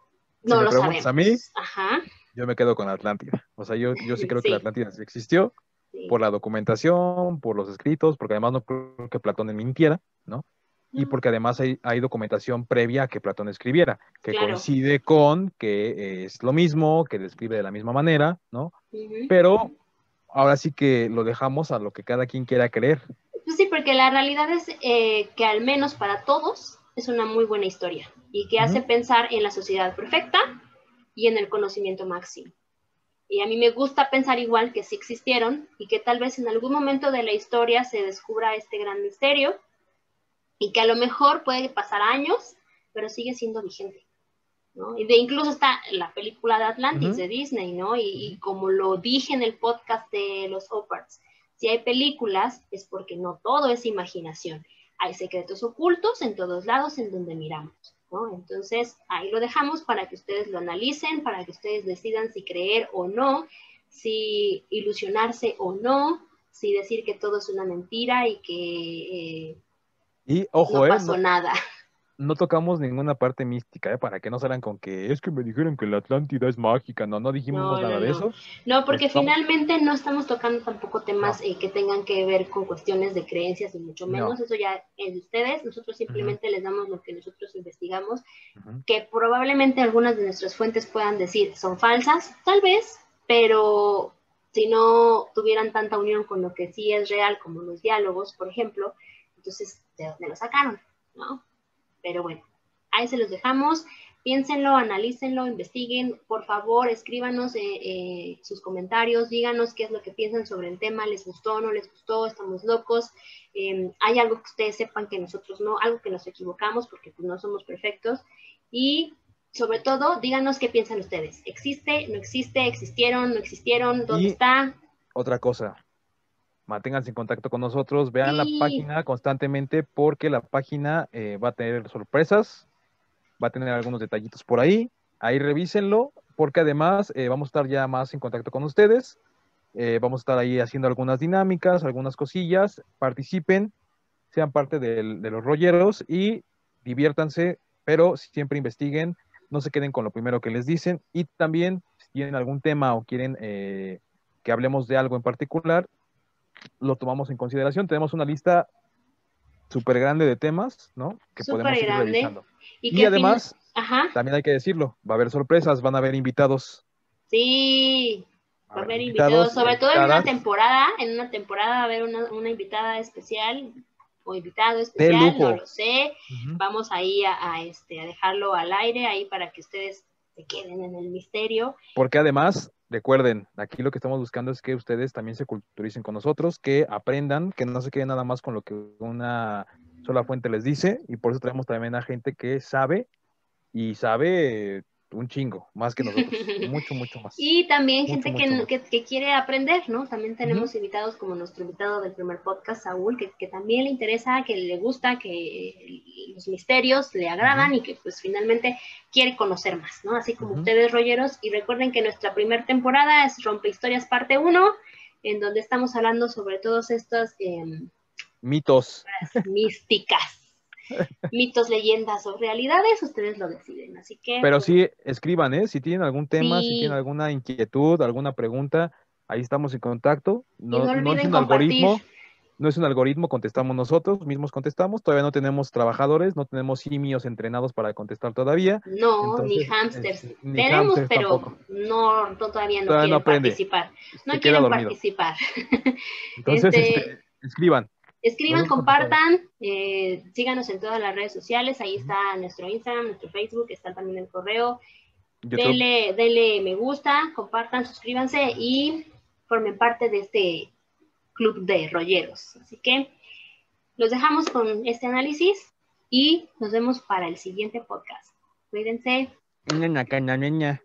no si lo sabemos. A mí, Ajá. yo me quedo con Atlántida. O sea, yo, yo sí creo sí. que la Atlántida existió sí. por la documentación, por los escritos, porque además no creo que Platón mintiera, ¿no? Y porque además hay, hay documentación previa a que Platón escribiera, que claro. coincide con que es lo mismo, que describe de la misma manera, ¿no? Uh-huh. Pero... Ahora sí que lo dejamos a lo que cada quien quiera creer. Pues sí, porque la realidad es eh, que al menos para todos es una muy buena historia y que uh-huh. hace pensar en la sociedad perfecta y en el conocimiento máximo. Y a mí me gusta pensar igual que sí existieron y que tal vez en algún momento de la historia se descubra este gran misterio y que a lo mejor puede pasar años, pero sigue siendo vigente. ¿No? Y de incluso está la película de Atlantis uh-huh. de Disney, ¿no? Y, y como lo dije en el podcast de los Oparts, si hay películas es porque no todo es imaginación. Hay secretos ocultos en todos lados en donde miramos, ¿no? Entonces ahí lo dejamos para que ustedes lo analicen, para que ustedes decidan si creer o no, si ilusionarse o no, si decir que todo es una mentira y que eh, y, ojo, no pasó eh, no... nada. No tocamos ninguna parte mística, ¿eh? Para que no salgan con que es que me dijeron que la Atlántida es mágica. No, no dijimos no, nada no, de no. eso. No, porque estamos... finalmente no estamos tocando tampoco temas no. eh, que tengan que ver con cuestiones de creencias y mucho menos. No. Eso ya es de ustedes. Nosotros simplemente uh-huh. les damos lo que nosotros investigamos, uh-huh. que probablemente algunas de nuestras fuentes puedan decir son falsas, tal vez, pero si no tuvieran tanta unión con lo que sí es real, como los diálogos, por ejemplo, entonces, ¿de dónde lo sacaron? ¿No? Pero bueno, ahí se los dejamos. Piénsenlo, analícenlo, investiguen. Por favor, escríbanos eh, eh, sus comentarios. Díganos qué es lo que piensan sobre el tema. ¿Les gustó, no les gustó? ¿Estamos locos? Eh, ¿Hay algo que ustedes sepan que nosotros no? ¿Algo que nos equivocamos? Porque pues, no somos perfectos. Y sobre todo, díganos qué piensan ustedes. ¿Existe, no existe, existieron, no existieron? ¿Dónde y está? Otra cosa. Manténganse en contacto con nosotros, vean sí. la página constantemente porque la página eh, va a tener sorpresas, va a tener algunos detallitos por ahí, ahí revísenlo porque además eh, vamos a estar ya más en contacto con ustedes, eh, vamos a estar ahí haciendo algunas dinámicas, algunas cosillas, participen, sean parte del, de los rolleros y diviértanse, pero siempre investiguen, no se queden con lo primero que les dicen y también si tienen algún tema o quieren eh, que hablemos de algo en particular, lo tomamos en consideración. Tenemos una lista súper grande de temas, ¿no? Que super podemos ir grande. Revisando. Y, y además, Ajá. también hay que decirlo, va a haber sorpresas, van a haber invitados. Sí, va a haber invitados, sobre invitadas. Todo en una temporada, en una temporada va a haber una, una invitada especial o invitado especial, no lo sé. Uh-huh. Vamos ahí a, a, este, a dejarlo al aire, ahí para que ustedes se queden en el misterio. Porque además... Recuerden, aquí lo que estamos buscando es que ustedes también se culturicen con nosotros, que aprendan, que no se queden nada más con lo que una sola fuente les dice, y por eso traemos también a gente que sabe, y sabe un chingo, más que nosotros, mucho, mucho más. Y también mucho, gente mucho, que, que, que quiere aprender, ¿no? También tenemos uh-huh. invitados como nuestro invitado del primer podcast, Saúl, que, que también le interesa, que le gusta, que los misterios le agradan uh-huh. y que pues finalmente quiere conocer más, ¿no? Así como uh-huh. ustedes, rolleros, y recuerden que nuestra primera temporada es Rompehistorias parte uno, en donde estamos hablando sobre todos estos... Eh, mitos. Místicas. Mitos, leyendas o realidades, ustedes lo deciden, así que... Pero pues, sí, escriban, ¿eh? Si tienen algún tema, sí. si tienen alguna inquietud, alguna pregunta, ahí estamos en contacto. No, no, no es un compartir. algoritmo, no es un algoritmo, contestamos nosotros, mismos contestamos, todavía no tenemos trabajadores, no tenemos simios entrenados para contestar todavía. No, entonces, ni hámsters. Eh, ni tenemos, hámsters pero no, no, todavía no todavía quieren no participar. No Se quieren participar. Entonces, este... Este, escriban. Escriban, compartan, eh, síganos en todas las redes sociales, ahí está nuestro Instagram, nuestro Facebook, está también el correo, denle, denle me gusta, compartan, suscríbanse y formen parte de este club de rolleros. Así que los dejamos con este análisis y nos vemos para el siguiente podcast. Cuídense. Bye.